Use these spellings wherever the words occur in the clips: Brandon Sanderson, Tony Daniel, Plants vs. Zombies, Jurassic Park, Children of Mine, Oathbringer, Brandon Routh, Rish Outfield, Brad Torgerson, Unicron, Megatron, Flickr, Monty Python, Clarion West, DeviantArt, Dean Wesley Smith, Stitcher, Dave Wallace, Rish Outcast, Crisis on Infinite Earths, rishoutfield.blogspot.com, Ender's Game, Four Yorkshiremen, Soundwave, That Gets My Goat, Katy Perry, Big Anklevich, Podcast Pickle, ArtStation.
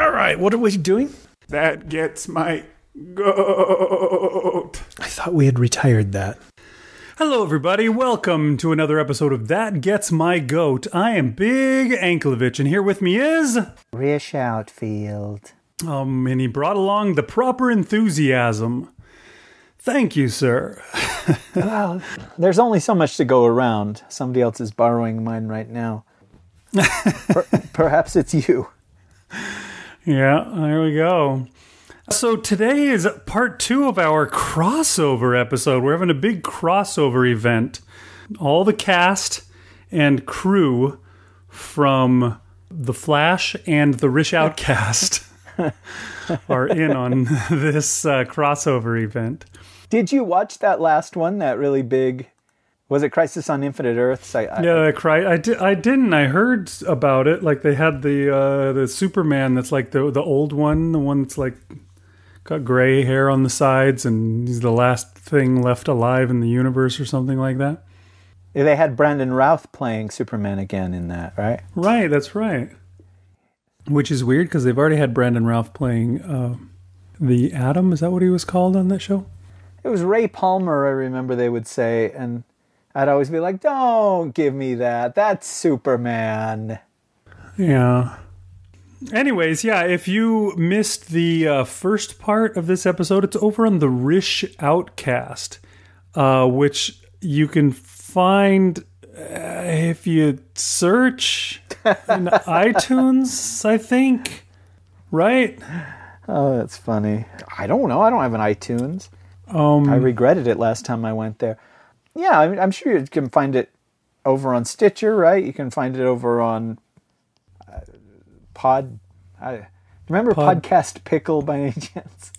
All right, what are we doing? That Gets My Goat. I thought we had retired that. Hello, everybody. Welcome to another episode of That Gets My Goat. I am Big Anklevich, and here with me is... Rish Outfield. And he brought along the proper enthusiasm. Thank you, sir. Well, there's only so much to go around. Somebody else is borrowing mine right now. Perhaps it's you. Yeah, there we go. So today is part two of our crossover episode. We're having a big crossover event. All the cast and crew from The Flash and the Rish Outcast are in on this crossover event. Did you watch that last one, that really big... Was it Crisis on Infinite Earths? I didn't. I heard about it. Like they had the Superman that's like the old one, the one that's like got gray hair on the sides, and he's the last thing left alive in the universe, or something like that. They had Brandon Routh playing Superman again in that, right? Right, that's right. Which is weird because they've already had Brandon Routh playing the Atom. Is that what he was called on that show? It was Ray Palmer. I remember they would say and. I'd always be like, don't give me that. That's Superman. Yeah. Anyways, yeah, if you missed the first part of this episode, it's over on the Rish Outcast, which you can find if you search in iTunes, I think. Right? Oh, that's funny. I don't know. I don't have an iTunes. I regretted it last time I went there. Yeah, I mean, I'm sure you can find it over on Stitcher, right? You can find it over on Podcast Pickle by any chance?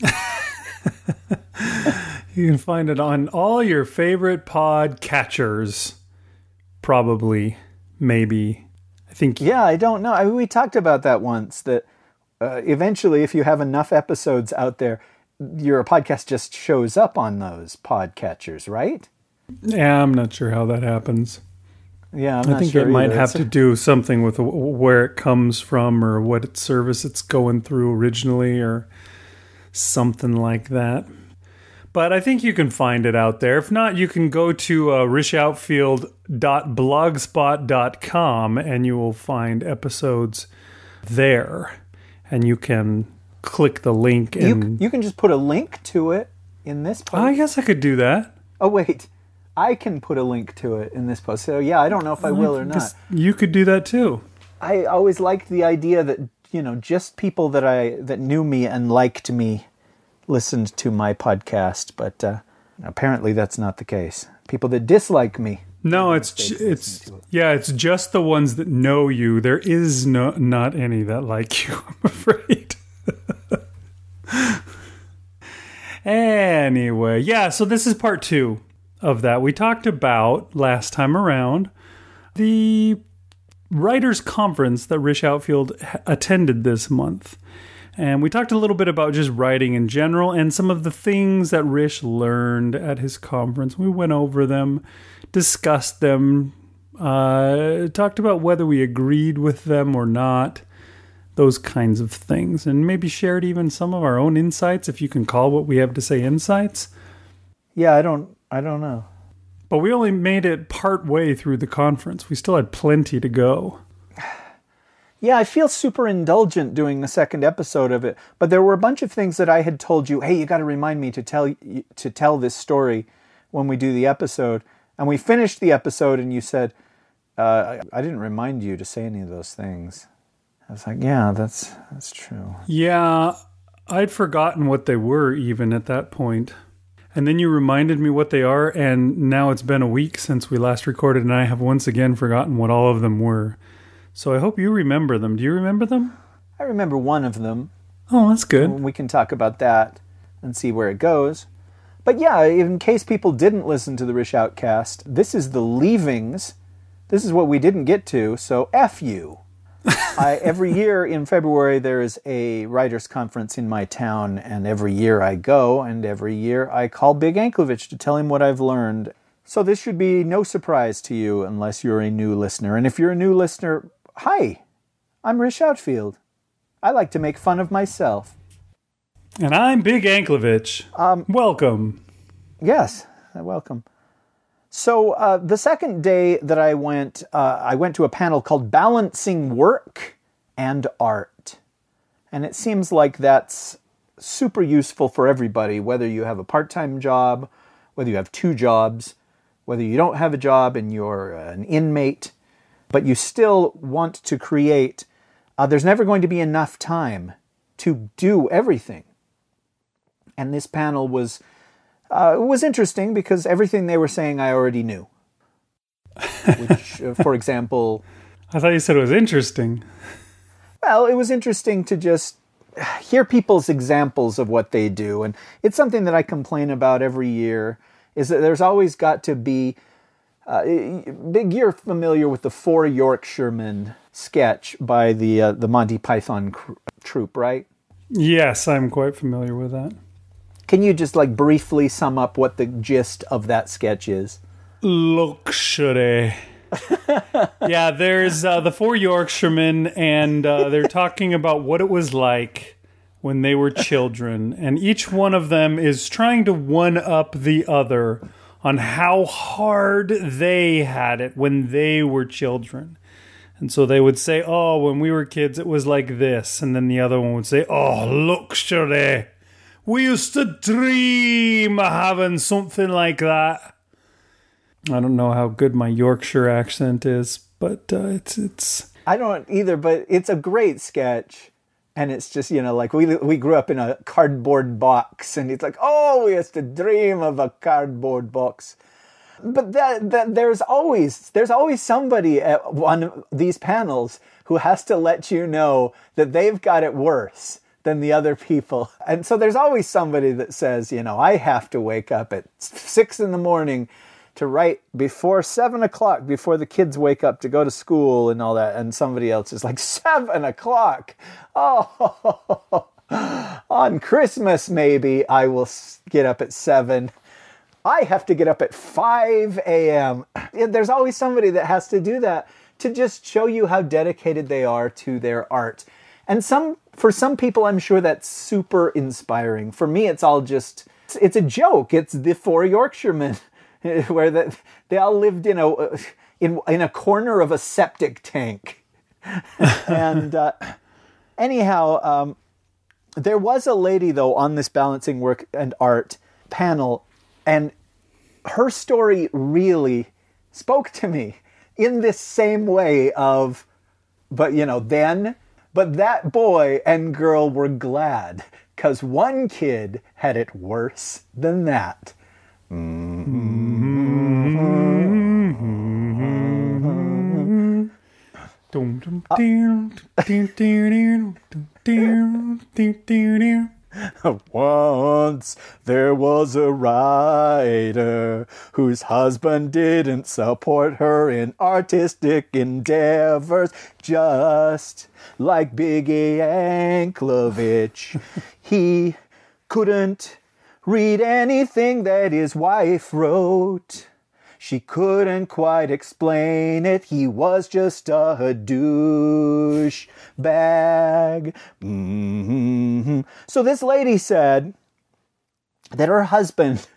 You can find it on all your favorite pod catchers, probably, maybe. I think. Yeah, I don't know. I mean, we talked about that once. That eventually, if you have enough episodes out there, your podcast just shows up on those pod catchers, right? Yeah, I'm not sure how that happens. Yeah, I think it might have to do something with where it comes from or what service it's going through originally or something like that. But I think you can find it out there. If not, you can go to rishoutfield.blogspot.com and you will find episodes there. And you can click the link. And you can just put a link to it in this post. I guess I could do that. Oh, wait. I can put a link to it in this post. So, yeah, I don't know if I will or not. You could do that, too. I always liked the idea that, you know, just people that knew me and liked me listened to my podcast. But apparently that's not the case. People that dislike me. No, it's just the ones that know you. There is not any that like you, I'm afraid. Anyway, yeah, so this is part two of that. We talked about, last time around, the writers' conference that Rish Outfield attended this month. And we talked a little bit about just writing in general and some of the things that Rish learned at his conference. We went over them, discussed them, talked about whether we agreed with them or not. Those kinds of things, and maybe shared even some of our own insights, if you can call what we have to say insights. Yeah, I don't know. But we only made it part way through the conference. We still had plenty to go. Yeah, I feel super indulgent doing the second episode of it, but there were a bunch of things that I had told you, hey, you got to remind me to tell this story when we do the episode. And we finished the episode and you said, I didn't remind you to say any of those things. I was like, yeah, that's true. Yeah, I'd forgotten what they were even at that point. And then you reminded me what they are, and now it's been a week since we last recorded, and I have once again forgotten what all of them were. So I hope you remember them. Do you remember them? I remember one of them. Oh, that's good. So we can talk about that and see where it goes. But yeah, in case people didn't listen to the Rish Outcast, this is the leavings. This is what we didn't get to, so F you. Every year in February, there is a writers' conference in my town, and every year I go, and every year I call Big Anklevich to tell him what I've learned. So this should be no surprise to you unless you're a new listener. And if you're a new listener, hi, I'm Rish Outfield. I like to make fun of myself. And I'm Big Anklevich. Welcome. Yes, welcome. So the second day that I went to a panel called Balancing Work and Art. And it seems like that's super useful for everybody, whether you have a part-time job, whether you have two jobs, whether you don't have a job and you're an inmate, but you still want to create. There's never going to be enough time to do everything. And this panel was interesting because everything they were saying I already knew. Which, for example... I thought you said it was interesting. Well, it was interesting to just hear people's examples of what they do. And it's something that I complain about every year, is that there's always got to be... Big, you're familiar with the Four Yorkshiremen sketch by the Monty Python troupe, right? Yes, I'm quite familiar with that. Can you just like briefly sum up what the gist of that sketch is? Luxury. Yeah, there's the Four Yorkshiremen, and they're talking about what it was like when they were children. And each one of them is trying to one-up the other on how hard they had it when they were children. And so they would say, oh, when we were kids, it was like this. And then the other one would say, oh, luxury. We used to dream of having something like that. I don't know how good my Yorkshire accent is, but it's... I don't either, but it's a great sketch. And it's just, you know, like we grew up in a cardboard box. And it's like, oh, we used to dream of a cardboard box. But there's always somebody at one of these panels who has to let you know that they've got it worse than the other people. And so there's always somebody that says, you know, I have to wake up at 6 in the morning to write before 7 o'clock, before the kids wake up to go to school and all that. And somebody else is like, 7 o'clock? Oh, on Christmas, maybe I will get up at 7. I have to get up at 5 a.m. There's always somebody that has to do that to just show you how dedicated they are to their art. And for some people, I'm sure that's super inspiring. For me, it's all just, it's a joke. It's the Four Yorkshiremen, where they all lived in a corner of a septic tank. And anyhow, there was a lady, though, on this Balancing Work and Art panel, and her story really spoke to me in this same way of, but, you know, then, but that boy and girl were glad because one kid had it worse than that. Once there was a writer whose husband didn't support her in artistic endeavors, just like Big Anklevich. He couldn't read anything that his wife wrote. She couldn't quite explain it. He was just a douche bag. So this lady said that her husband,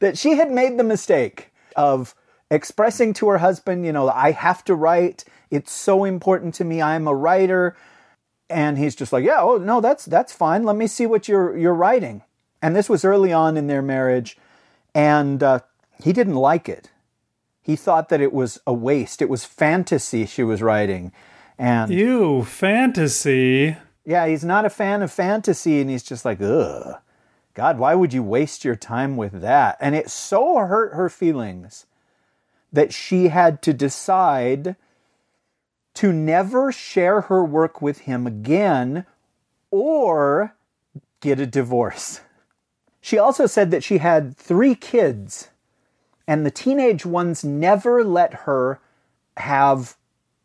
that she had made the mistake of expressing to her husband, you know, I have to write. It's so important to me. I'm a writer. And he's just like, yeah, oh, no, that's fine. Let me see what you're writing. And this was early on in their marriage. And he didn't like it. He thought that it was a waste. It was fantasy she was writing. And ew, fantasy. Yeah, he's not a fan of fantasy, and he's just like, ugh, God, why would you waste your time with that? And it so hurt her feelings that she had to decide to never share her work with him again or get a divorce. She also said that she had 3 kids, and the teenage ones never let her have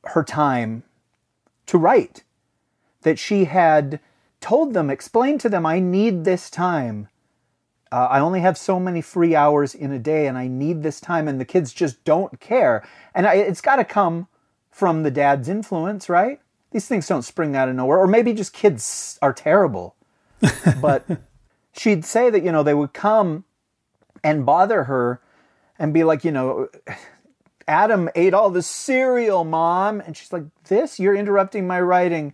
her time to write. That she had told them, explained to them, I need this time. I only have so many free hours in a day, and I need this time, and the kids just don't care. And it's got to come from the dad's influence, right? These things don't spring out of nowhere. Or maybe just kids are terrible. But she'd say that, you know, they would come and bother her and be like, you know, Adam ate all the cereal, Mom. And she's like, this? You're interrupting my writing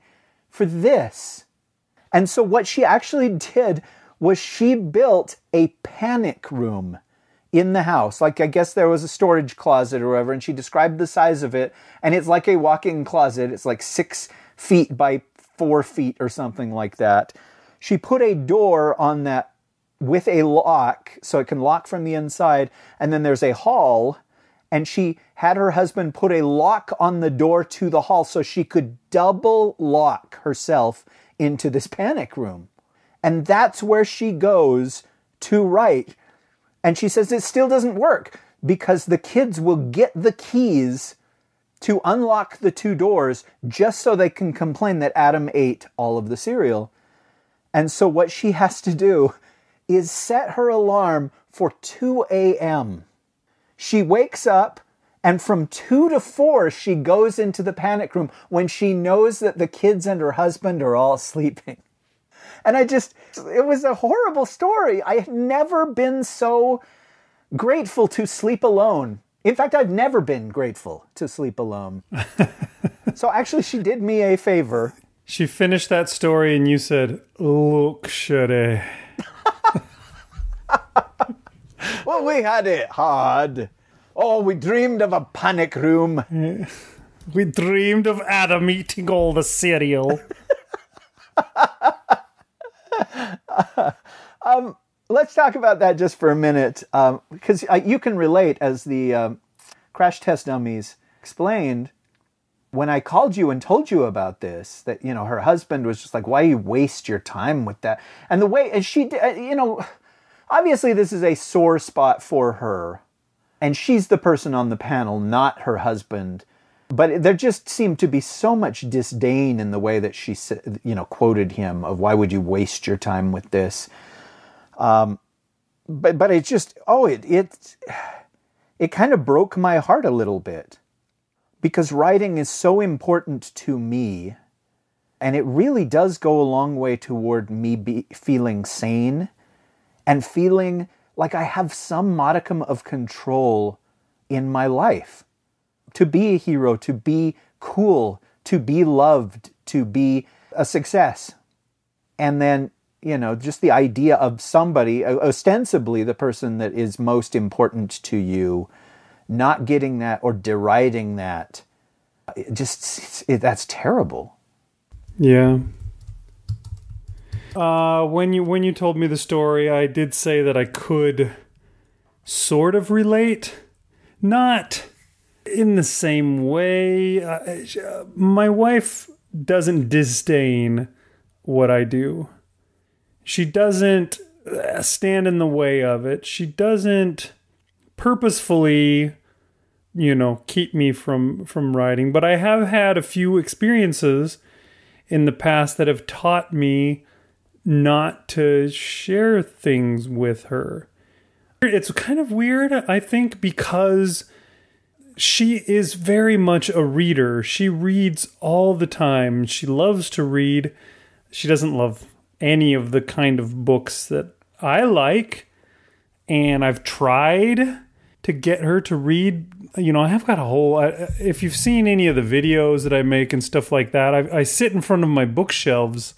for this. And so what she actually did was she built a panic room in the house. Like, I guess there was a storage closet or whatever, and she described the size of it. And it's like a walk-in closet. It's like 6 feet by 4 feet or something like that. She put a door on that with a lock so it can lock from the inside. And then there's a hall, and she had her husband put a lock on the door to the hall so she could double lock herself into this panic room. And that's where she goes to write. And she says it still doesn't work because the kids will get the keys to unlock the two doors just so they can complain that Adam ate all of the cereal. And so what she has to do is set her alarm for 2 a.m. She wakes up, and from 2 to 4, she goes into the panic room when she knows that the kids and her husband are all sleeping. And it was a horrible story. I have never been so grateful to sleep alone. In fact, I've never been grateful to sleep alone. So actually, she did me a favor. She finished that story and you said, luxury. Well, we had it hard. Oh, we dreamed of a panic room. We dreamed of Adam eating all the cereal. Let's talk about that just for a minute, because you can relate, as the Crash Test Dummies explained, when I called you and told you about this, that, you know, her husband was just like, why do you waste your time with that? And the way, and she, you know, obviously this is a sore spot for her, and she's the person on the panel, not her husband. But there just seemed to be so much disdain in the way that she, you know, quoted him of, why would you waste your time with this? But it just, it kind of broke my heart a little bit, because writing is so important to me, and it really does go a long way toward me feeling sane and feeling like I have some modicum of control in my life. To be a hero, to be cool, to be loved, to be a success. And then, you know, just the idea of somebody, ostensibly the person that is most important to you, not getting that or deriding that. It just, that's terrible. Yeah. When you told me the story, I did say that I could sort of relate. Not in the same way. My wife doesn't disdain what I do. She doesn't stand in the way of it. She doesn't purposefully, you know, keep me from writing. But I have had a few experiences in the past that have taught me not to share things with her. It's kind of weird, I think, because she is very much a reader. She reads all the time. She loves to read. She doesn't love any of the kind of books that I like. And I've tried to get her to read. You know, I have got a whole... if you've seen any of the videos that I make and stuff like that, I sit in front of my bookshelves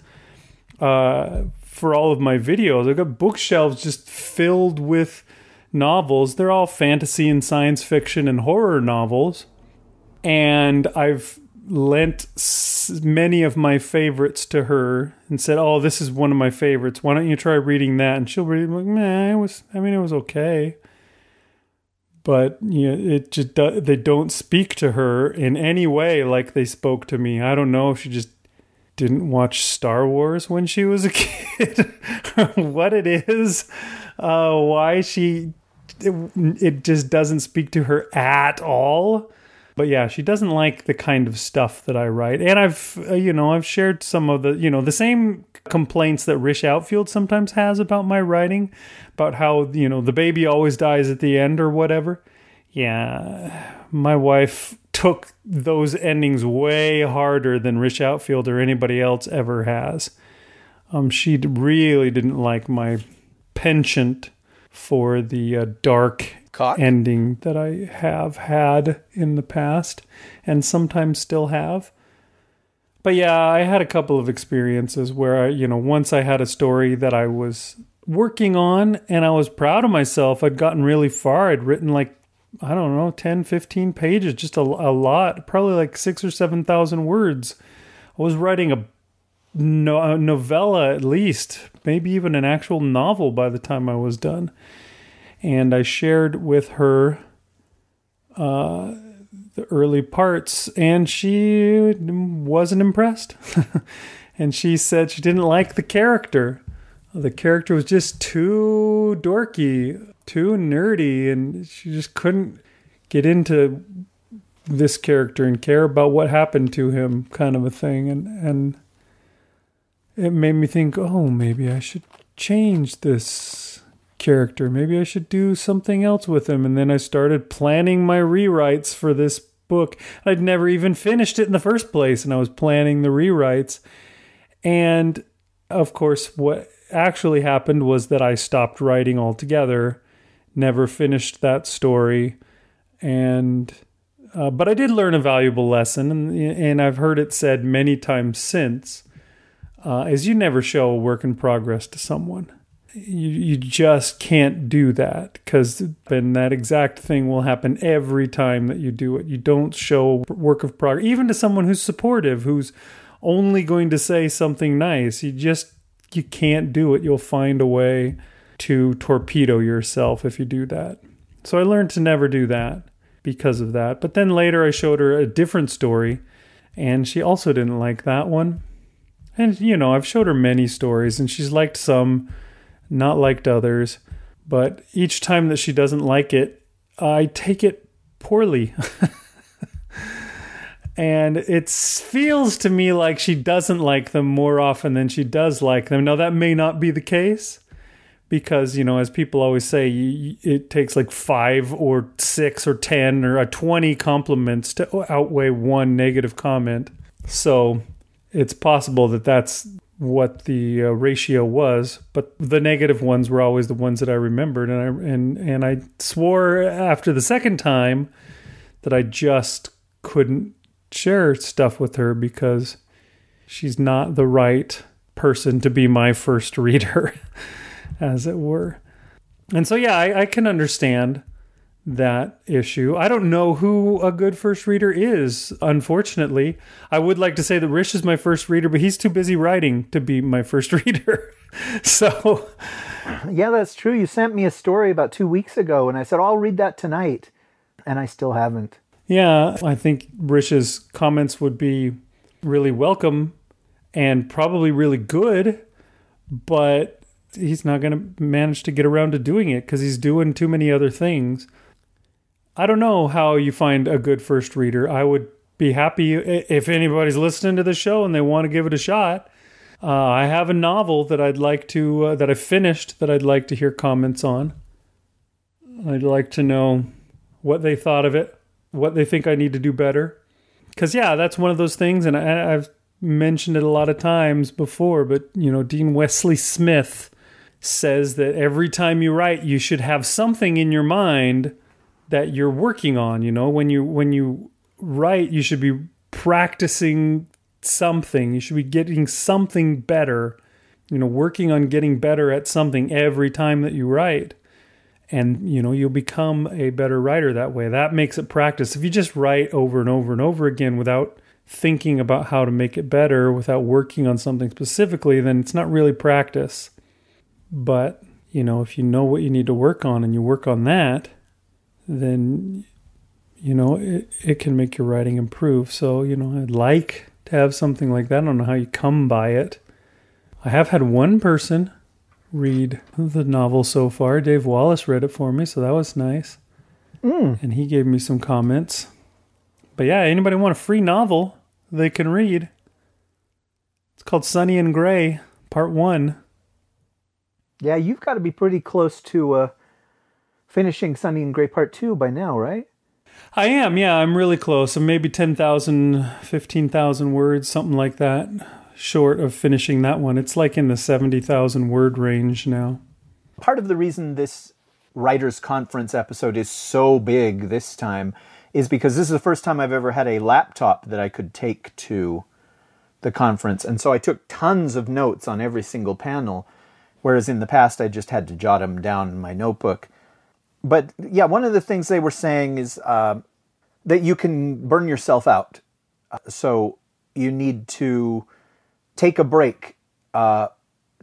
for all of my videos. I've got bookshelves just filled with novels. They're all fantasy and science fiction and horror novels, and I've lent many of my favorites to her and said, oh, this is one of my favorites, why don't you try reading that? And she'll read like, meh, it was okay. But, you know, it just, they don't speak to her in any way like they spoke to me. I don't know if she just didn't watch Star Wars when she was a kid, what it is, why she, it just doesn't speak to her at all. But yeah, she doesn't like the kind of stuff that I write. And I've, you know, I've shared some of the, you know, the same complaints that Rish Outfield sometimes has about my writing, about how, you know, the baby always dies at the end or whatever. Yeah, my wife took those endings way harder than Rish Outfield or anybody else ever has. She really didn't like my penchant for the dark ending that I have had in the past and sometimes still have. But yeah, I had a couple of experiences where, once I had a story that I was working on and I was proud of myself. I'd gotten really far. I'd written like, I don't know, 10, 15 pages, just a lot, probably like 6,000 or 7,000 words. I was writing a novella at least, maybe even an actual novel by the time I was done. And I shared with her the early parts, and she wasn't impressed. And she said she didn't like the character. The character was just too dorky, too nerdy, and she just couldn't get into this character and care about what happened to him, kind of a thing. And it made me think, oh, maybe I should change this character. Maybe I should do something else with him. And then I started planning my rewrites for this book. I'd never even finished it in the first place, and I was planning the rewrites. And, of course, what actually happened was that I stopped writing altogether, never finished that story, and but I did learn a valuable lesson, and I've heard it said many times since. Is you never show a work in progress to someone. You just can't do that, because then that exact thing will happen every time that you do it. You don't show a work of progress, even to someone who's supportive, who's only going to say something nice. You can't do it. You'll find a way to torpedo yourself if you do that. So I learned to never do that because of that. But then later I showed her a different story, and she also didn't like that one. And, I've showed her many stories, and she's liked some, not liked others. But each time that she doesn't like it, I take it poorly. And it feels to me like she doesn't like them more often than she does like them. Now, that may not be the case, because, as people always say, it takes like 5 or 6 or 10 or 20 compliments to outweigh one negative comment. So it's possible that that's what the ratio was, but the negative ones were always the ones that I remembered, and I swore after the second time that I just couldn't share stuff with her because she's not the right person to be my first reader, as it were. And so, yeah, I can understand that issue. I don't know who a good first reader is, unfortunately. I would like to say that Rish is my first reader, but he's too busy writing to be my first reader. So, yeah, that's true. You sent me a story about 2 weeks ago, and I said, I'll read that tonight. And I still haven't. Yeah, I think Rish's comments would be really welcome and probably really good, but he's not going to manage to get around to doing it because he's doing too many other things. I don't know how you find a good first reader. I would be happy if anybody's listening to the show and they want to give it a shot. I have a novel that I'd like to, that I finished, that I'd like to hear comments on. I'd like to know what they thought of it, what they think I need to do better. Because, yeah, that's one of those things, and I've mentioned it a lot of times before, but, Dean Wesley Smith says that every time you write, you should have something in your mind that you're working on. When you write, you should be practicing something. You should be getting something better, working on getting better at something every time that you write. And, you'll become a better writer that way. That makes it practice. If you just write over and over and over again without thinking about how to make it better, without working on something specifically, then it's not really practice. But, if you know what you need to work on and you work on that, then, it can make your writing improve. So, I'd like to have something like that. I don't know how you come by it. I have had one person read the novel so far. Dave Wallace read it for me, so that was nice. And he gave me some comments. But yeah, anybody want a free novel they can read? It's called Sonny and Gray, Part 1. Yeah, you've got to be pretty close to finishing Sonny and Gray Part 2 by now, right? I am, yeah. I'm really close. I'm maybe 10,000, 15,000 words, something like that, short of finishing that one. It's like in the 70,000 word range now. Part of the reason this Writers' Conference episode is so big this time is because this is the first time I've ever had a laptop that I could take to the conference. And so I took tons of notes on every single panel, whereas in the past I just had to jot them down in my notebook. But yeah, one of the things they were saying is that you can burn yourself out. So you need to take a break,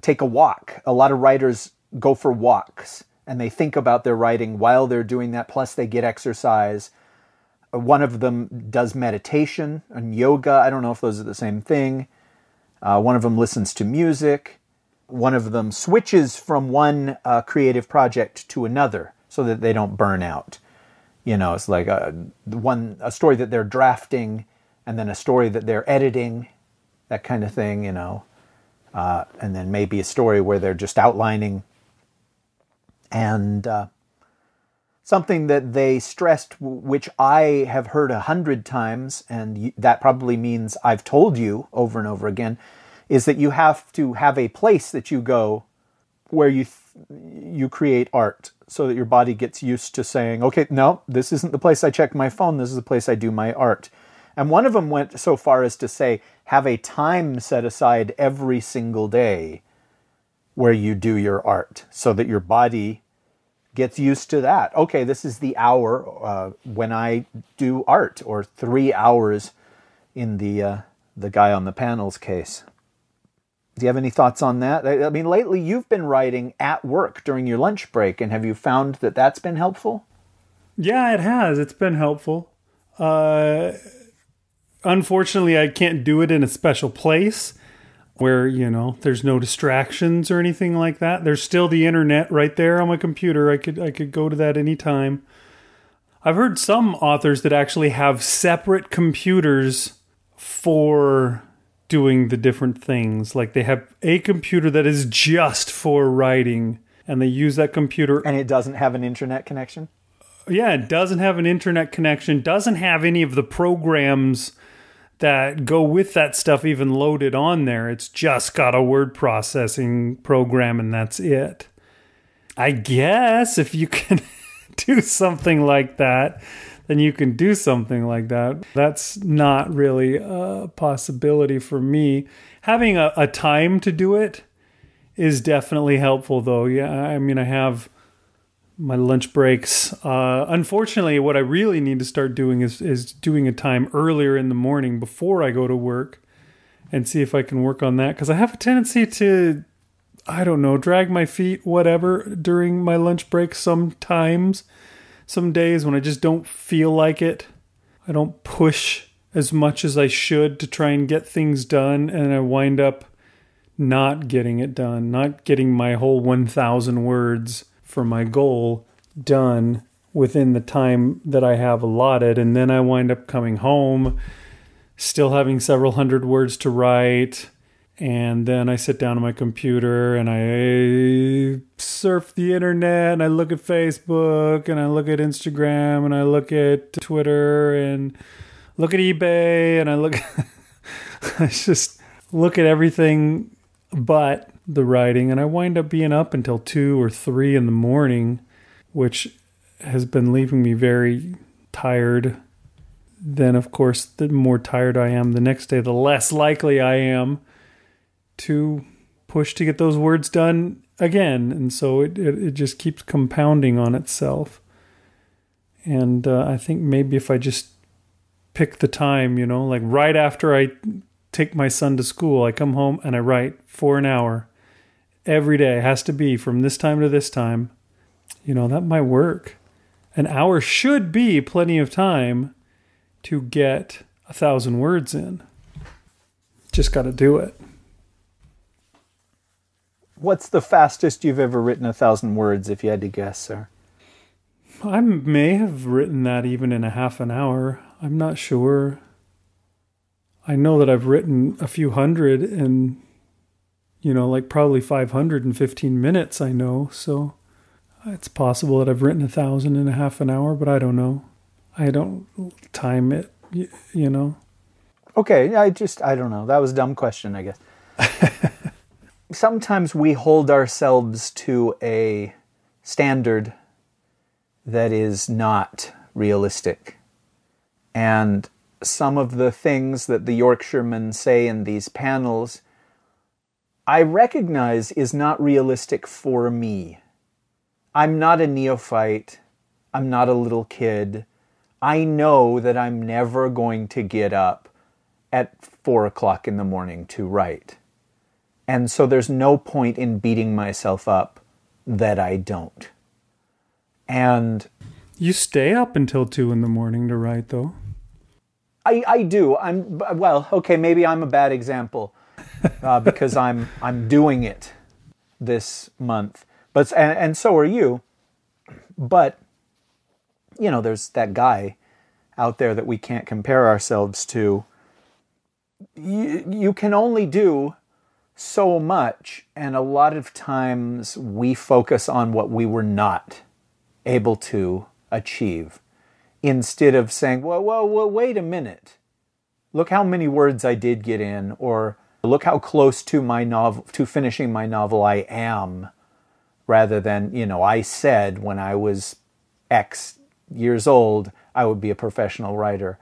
take a walk. A lot of writers go for walks and they think about their writing while they're doing that. Plus they get exercise. One of them does meditation and yoga. I don't know if those are the same thing. One of them listens to music. One of them switches from one creative project to another, so that they don't burn out. You know, it's like a story that they're drafting and then a story that they're editing, that kind of thing, you know. And then maybe a story where they're just outlining. And something that they stressed, which I have heard 100 times, and that probably means I've told you over and over again, is that you have to have a place that you go where you create art, so that your body gets used to saying, okay, no, this isn't the place I check my phone. This is the place I do my art. And one of them went so far as to say, have a time set aside every single day where you do your art, so that your body gets used to that. Okay, this is the hour when I do art, or 3 hours in the guy on the panel's case. Do you have any thoughts on that? I mean, lately you've been writing at work during your lunch break, and have you found that that's been helpful? Yeah, it has. It's been helpful. Unfortunately, I can't do it in a special place where, you know, there's no distractions or anything like that. There's still the internet right there on my computer. I could go to that anytime. I've heard some authors that actually have separate computers for doing the different things. Like they have a computer that is just for writing, and they use that computer. And it doesn't have an internet connection? Yeah, it doesn't have an internet connection, doesn't have any of the programs that go with that stuff even loaded on there. It's just got a word processing program and that's it. I guess if you can do something like that, then you can do something like that. That's not really a possibility for me. Having a time to do it is definitely helpful, though. Yeah, I mean, I have my lunch breaks. Unfortunately, what I really need to start doing is doing a time earlier in the morning before I go to work, and see if I can work on that. Because I have a tendency to, I don't know, drag my feet, whatever, during my lunch break sometimes. Some days when I just don't feel like it, I don't push as much as I should to try and get things done, and I wind up not getting it done, not getting my whole 1,000 words for my goal done within the time that I have allotted. And then I wind up coming home, still having several hundred words to write, and then I sit down on my computer and I surf the internet and I look at Facebook and I look at Instagram and I look at Twitter and look at eBay and I look, I just look at everything but the writing, and I wind up being up until 2 or 3 in the morning, which has been leaving me very tired. Then of course, the more tired I am the next day, the less likely I am to push to get those words done again. And so it just keeps compounding on itself. And I think maybe if I just pick the time, you know, like right after I take my son to school, I come home and I write for an hour every day. It has to be from this time to this time. You know, that might work. An hour should be plenty of time to get 1,000 words in. Just got to do it. What's the fastest you've ever written 1,000 words, if you had to guess, sir? I may have written that even in a half an hour. I'm not sure. I know that I've written a few hundred and, you know, like probably 515 minutes, I know. So it's possible that I've written 1,000 in a half an hour, but I don't know. I don't time it, you know? Okay, I don't know. That was a dumb question, I guess. Sometimes we hold ourselves to a standard that is not realistic. And some of the things that the Yorkshiremen say in these panels, I recognize is not realistic for me. I'm not a neophyte. I'm not a little kid. I know that I'm never going to get up at 4 o'clock in the morning to write. And so there's no point in beating myself up that I don't. And you stay up until 2 in the morning to write, though. I do. Well, okay, maybe I'm a bad example because I'm doing it this month. But and so are you. But you know, there's that guy out there that we can't compare ourselves to. You can only do so much, and a lot of times we focus on what we were not able to achieve instead of saying, well, wait a minute. Look how many words I did get in, or look how close to my novel, to finishing my novel I am, rather than, you know, I said when I was X years old, I would be a professional writer.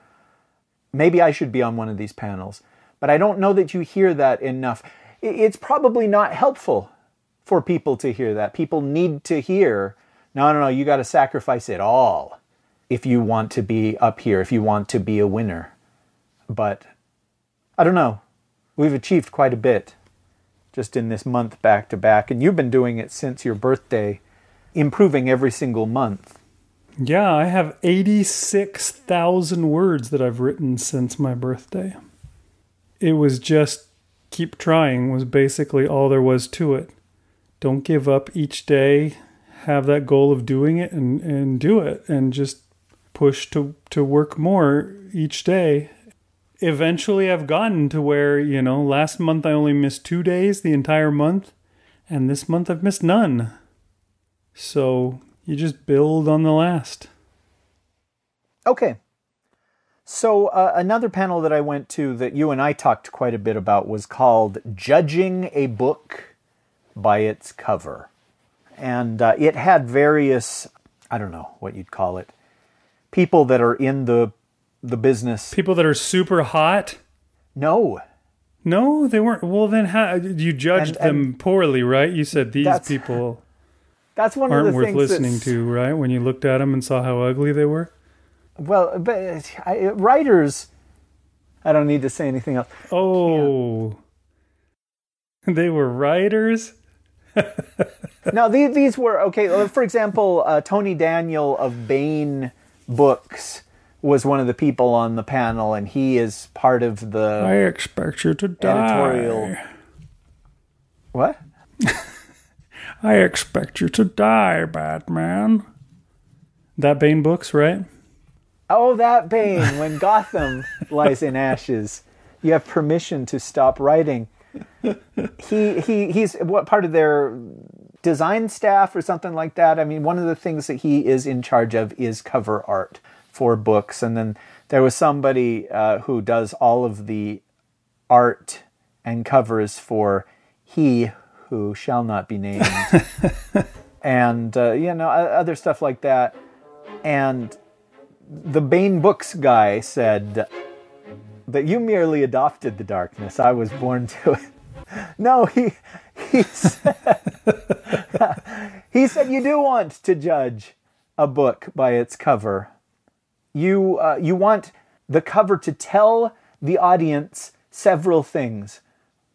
Maybe I should be on one of these panels, but I don't know that you hear that enough. It's probably not helpful for people to hear that. People need to hear, no, you got to sacrifice it all if you want to be up here, if you want to be a winner. But I don't know. We've achieved quite a bit just in this month back to back, and you've been doing it since your birthday, improving every single month. Yeah, I have 86,000 words that I've written since my birthday. It was just keep trying was basically all there was to it. Don't give up each day. Have that goal of doing it and do it. And just push to work more each day. Eventually I've gotten to where, you know, last month I only missed 2 days the entire month. And this month I've missed none. So you just build on the last. Okay. So another panel that I went to that you and I talked quite a bit about was called Judging a Book by Its Cover. And it had various, I don't know what you'd call it, people that are in the business. People that are super hot? No. No, they weren't. Well, then how, you judged them poorly, right? You said these people... That's one of the things listening to, right? When you looked at them and saw how ugly they were? Well, but writers, I don't need to say anything else. Oh, yeah. They were writers? No, these were, okay, for example, Tony Daniel of Baen Books was one of the people on the panel, and he is part of the... I expect you to die. Editorial. What? I expect you to die, Batman. That Baen Books, right? Oh, that Baen. When Gotham lies in ashes, you have permission to stop writing. He's what part of their design staff or something like that. I mean, one of the things that he is in charge of is cover art for books. And then there was somebody who does all of the art and covers for He Who Shall Not Be Named, and, you know, other stuff like that. And the Baen Books guy said that you merely adopted the darkness. I was born to it. No, he said, he said you do want to judge a book by its cover. You want the cover to tell the audience several things.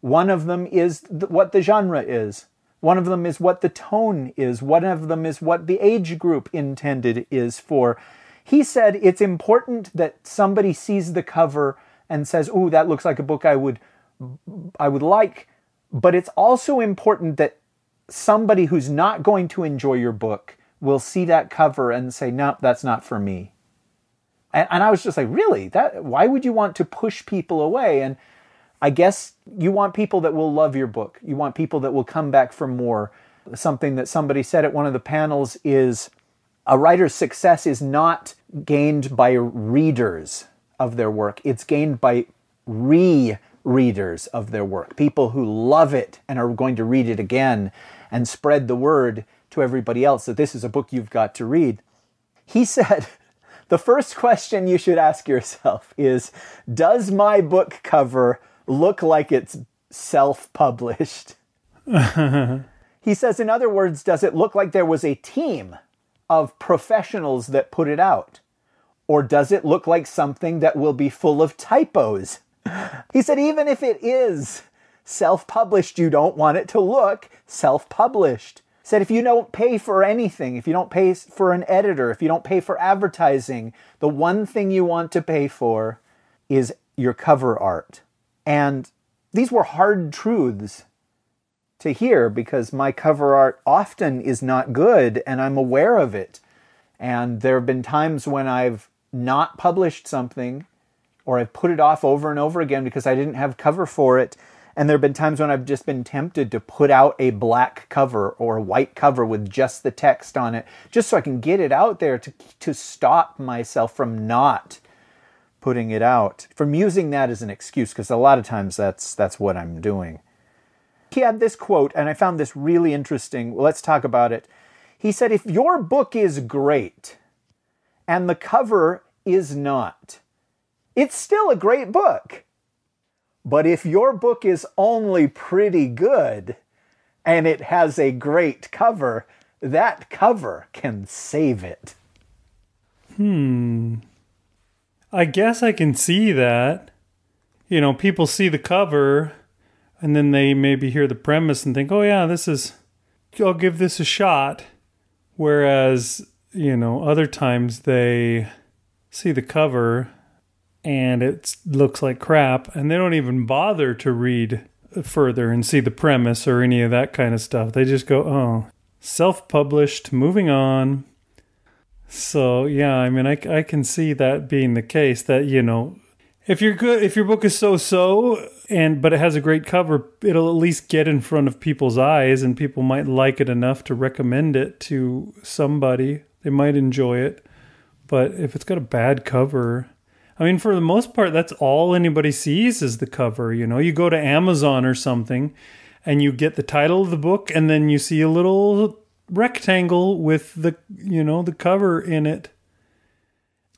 One of them is what the genre is. One of them is what the tone is. One of them is what the age group intended is for. He said it's important that somebody sees the cover and says, ooh, that looks like a book I would like. But it's also important that somebody who's not going to enjoy your book will see that cover and say, no, that's not for me. And I was just like, really? Why would you want to push people away? And I guess you want people that will love your book. You want people that will come back for more. Something that somebody said at one of the panels is, A writer's success is not gained by readers of their work. It's gained by readers of their work, people who love it and are going to read it again and spread the word to everybody else that this is a book you've got to read. He said, the first question you should ask yourself is, does my book cover look like it's self-published? He says, in other words, does it look like there was a team of professionals that put it out? Or does it look like something that will be full of typos? He said, even if it is self-published, you don't want it to look self-published. He said, if you don't pay for anything, if you don't pay for an editor, if you don't pay for advertising, the one thing you want to pay for is your cover art. And these were hard truths to hear because my cover art often is not good and I'm aware of it. And there have been times when I've not published something or I've put it off over and over again because I didn't have cover for it. And there have been times when I've just been tempted to put out a black cover or a white cover with just the text on it, just so I can get it out there to stop myself from not putting it out, from using that as an excuse, because a lot of times that's what I'm doing. He had this quote, and I found this really interesting. Let's talk about it. He said, if your book is great and the cover is not, it's still a great book. But if your book is only pretty good and it has a great cover, that cover can save it. I guess I can see that. You know, people see the cover and then they maybe hear the premise and think, oh yeah, I'll give this a shot. Whereas, you know, other times they see the cover and it looks like crap and they don't even bother to read further and see the premise or any of that kind of stuff. They just go, oh, self-published, moving on. So, yeah, I mean, I can see that being the case that, you know, if you're good, if your book is so-so, but it has a great cover, it'll at least get in front of people's eyes and people might like it enough to recommend it to somebody. They might enjoy it. But if it's got a bad cover, I mean, for the most part, that's all anybody sees is the cover. You know, you go to Amazon or something and you get the title of the book and then you see a little rectangle with the, you know, the cover in it.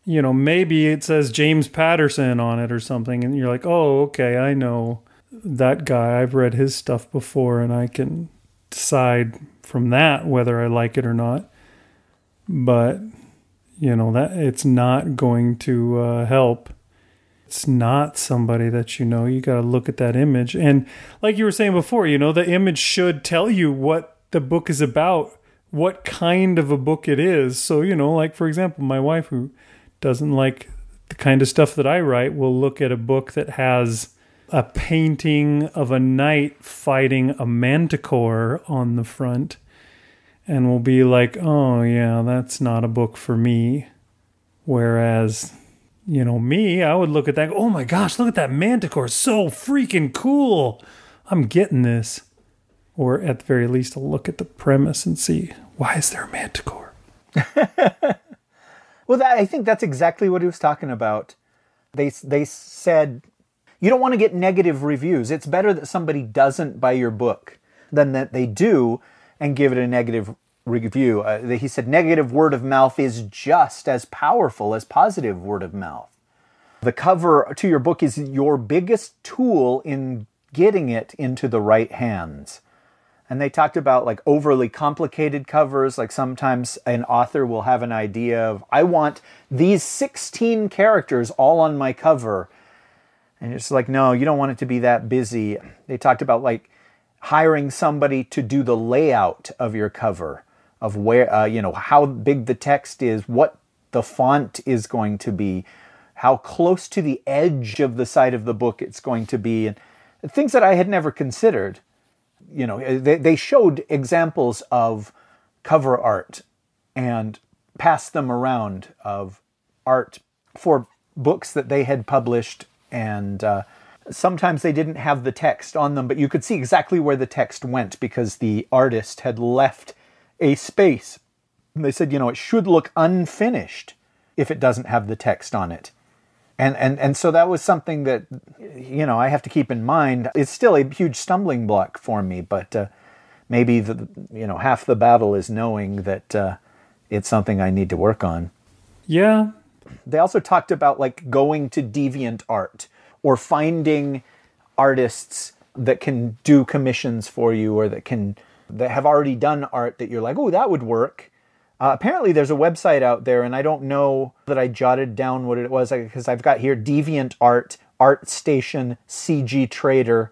You know, maybe it says James Patterson on it or something. And you're like, oh, okay, I know that guy. I've read his stuff before and I can decide from that whether I like it or not. But, you know, that it's not going to help. It's not somebody that you know. You got to look at that image. And like you were saying before, you know, the image should tell you what the book is about, what kind of a book it is. So, you know, like, for example, my wife, who doesn't like the kind of stuff that I write, will look at a book that has a painting of a knight fighting a manticore on the front and will be like, oh, yeah, that's not a book for me. Whereas, you know, me, I would look at that, oh, my gosh, look at that manticore. So freaking cool. I'm getting this. Or at the very least, I'll look at the premise and see, why is there a manticore? Well, I think that's exactly what he was talking about. They said, you don't want to get negative reviews. It's better that somebody doesn't buy your book than that they do and give it a negative review. He said negative word of mouth is just as powerful as positive word of mouth. The cover to your book is your biggest tool in getting it into the right hands. And they talked about like overly complicated covers. Like sometimes an author will have an idea of, I want these 16 characters all on my cover. And it's like, no, you don't want it to be that busy. They talked about like hiring somebody to do the layout of your cover, of where, you know, how big the text is, what the font is going to be, how close to the edge of the side of the book it's going to be, and things that I had never considered. You know, they showed examples of cover art and passed them around of art for books that they had published. And sometimes they didn't have the text on them, but you could see exactly where the text went because the artist had left a space And they said, you know, it should look unfinished if it doesn't have the text on it. And so that was something that, you know, I have to keep in mind. It's still a huge stumbling block for me, but maybe, you know, half the battle is knowing that it's something I need to work on. Yeah. They also talked about, like, going to DeviantArt or finding artists that can do commissions for you or that have already done art that you're like, oh, that would work. Apparently there's a website out there, and I don't know that I jotted down what it was, because I've got here DeviantArt, ArtStation, CGTrader,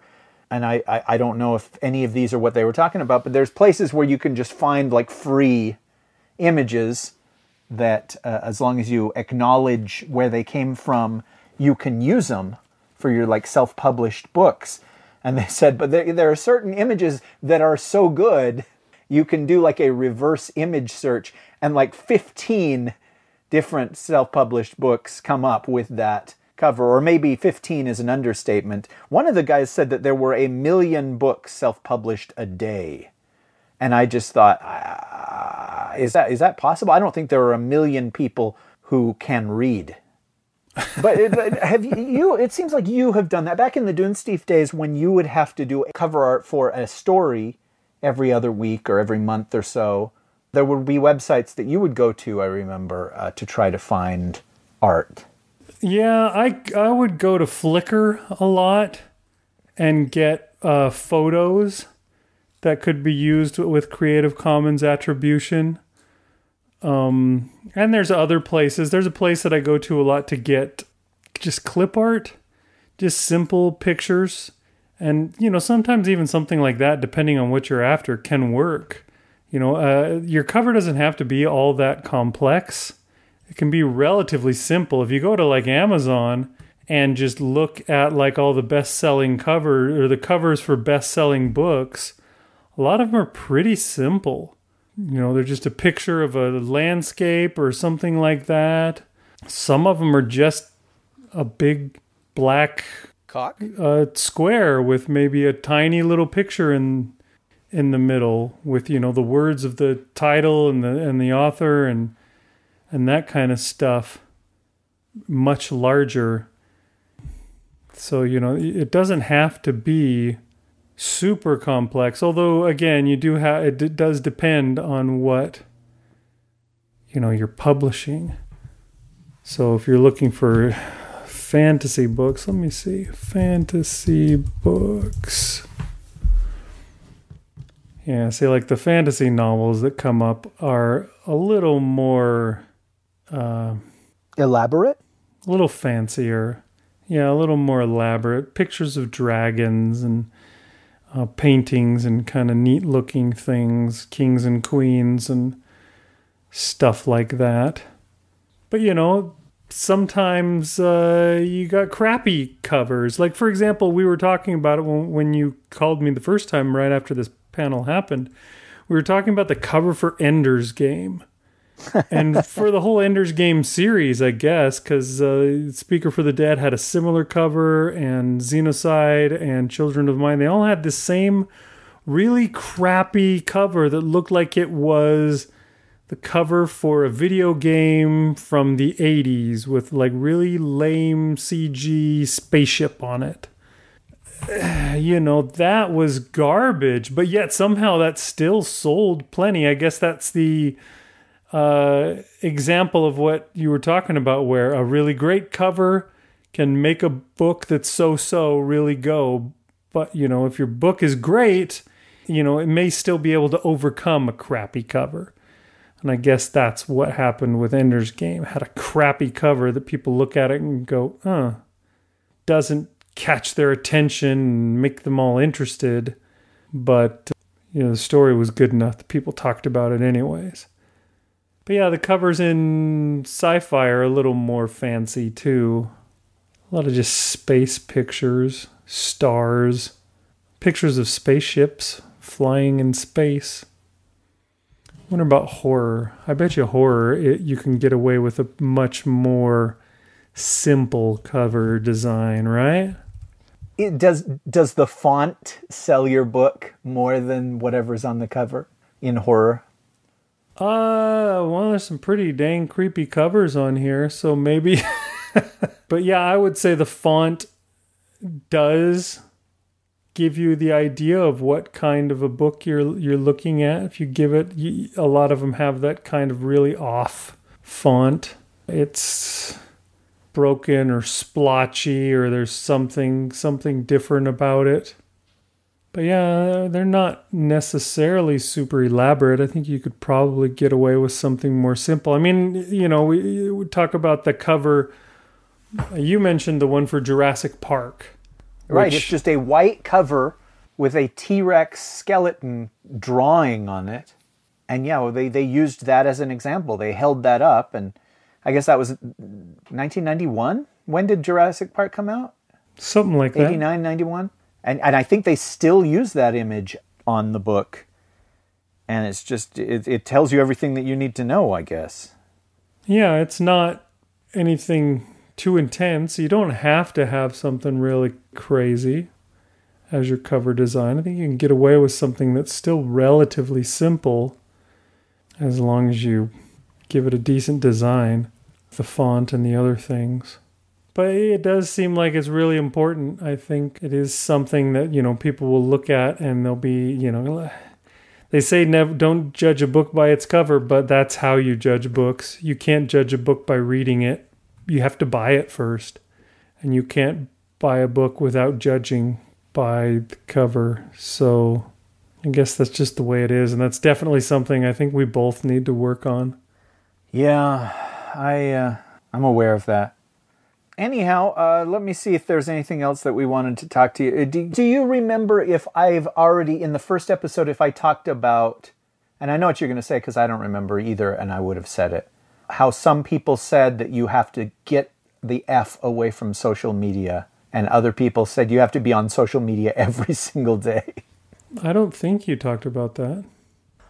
and I don't know if any of these are what they were talking about, but there's places where you can just find, like, free images that as long as you acknowledge where they came from, you can use them for your, like, self-published books. And they said, but there are certain images that are so good, you can do, like, a reverse image search, and, like, 15 different self-published books come up with that cover, or maybe 15 is an understatement. One of the guys said that there were 1 million books self-published a day. And I just thought, is that possible? I don't think there are 1 million people who can read. But have you? It seems like you have done that. Back in the Doonstief days, when you would have to do cover art for a story every other week or every month or so, there would be websites that you would go to, I remember, to try to find art. Yeah, I would go to Flickr a lot and get photos that could be used with Creative Commons attribution. And there's other places. There's a place that I go to a lot to get just clip art, just simple pictures. And, you know, sometimes even something like that, depending on what you're after, can work. You know, your cover doesn't have to be all that complex. It can be relatively simple. If you go to, like, Amazon and just look at, like, all the best-selling covers, or the covers for best-selling books, a lot of them are pretty simple. You know, they're just a picture of a landscape or something like that. Some of them are just a big black cock square with maybe a tiny little picture in the middle with, you know, the words of the title and the author and that kind of stuff. Much larger. So, you know, it doesn't have to be super complex, although again, you do have, it does depend on what, you know, you're publishing. So if you're looking for fantasy books, let me see, fantasy books, yeah, say like the fantasy novels that come up are a little more elaborate, a little fancier, yeah, a little more elaborate, pictures of dragons and paintings and kind of neat looking things, kings and queens and stuff like that. But, you know, sometimes you got crappy covers. Like, for example, we were talking about it when you called me the first time right after this panel happened. We were talking about the cover for Ender's Game. And for the whole Ender's Game series, I guess, because Speaker for the Dead had a similar cover, and Xenocide and Children of Mine, they all had the same really crappy cover that looked like it was the cover for a video game from the 80s with, like, really lame CG spaceship on it. You know, that was garbage, but yet somehow that still sold plenty. I guess that's the example of what you were talking about, where a really great cover can make a book that's so-so really go. But, you know, if your book is great, you know, it may still be able to overcome a crappy cover. And I guess that's what happened with Ender's Game. It had a crappy cover that people look at it and go, doesn't catch their attention and make them all interested. But, you know, the story was good enough that people talked about it anyways. But yeah, the covers in sci-fi are a little more fancy too. A lot of just space pictures, stars, pictures of spaceships flying in space. I wonder about horror. I bet you horror, you can get away with a much more simple cover design, right? It does the font sell your book more than whatever's on the cover in horror? Well, there's some pretty dang creepy covers on here, so maybe. But yeah, I would say the font does give you the idea of what kind of a book you're looking at. If you give it, a lot of them have that kind of really off font. It's broken or splotchy, or there's something different about it. But yeah, they're not necessarily super elaborate. I think you could probably get away with something more simple. I mean, you know, we talk about the cover. You mentioned the one for Jurassic Park. Right, it's just a white cover with a T-Rex skeleton drawing on it. And yeah, they used that as an example. They held that up, and I guess that was 1991? When did Jurassic Park come out? Something like that. 89, 91? And I think they still use that image on the book. And it's just, it tells you everything that you need to know, I guess. Yeah, it's not anything too intense. You don't have to have something really crazy as your cover design. I think you can get away with something that's still relatively simple as long as you give it a decent design, the font and the other things. But it does seem like it's really important. I think it is something that, you know, people will look at and they'll be, you know, they say never, don't judge a book by its cover, but that's how you judge books. You can't judge a book by reading it. You have to buy it first. And you can't buy a book without judging by the cover. So I guess that's just the way it is. And that's definitely something I think we both need to work on. Yeah, I'm aware of that. Anyhow, let me see if there's anything else that we wanted to talk to you. Do you remember if I've already, in the first episode, if I talked about, and I know what you're going to say because I don't remember either, and I would have said it, how some people said that you have to get the F away from social media, and other people said you have to be on social media every single day. I don't think you talked about that.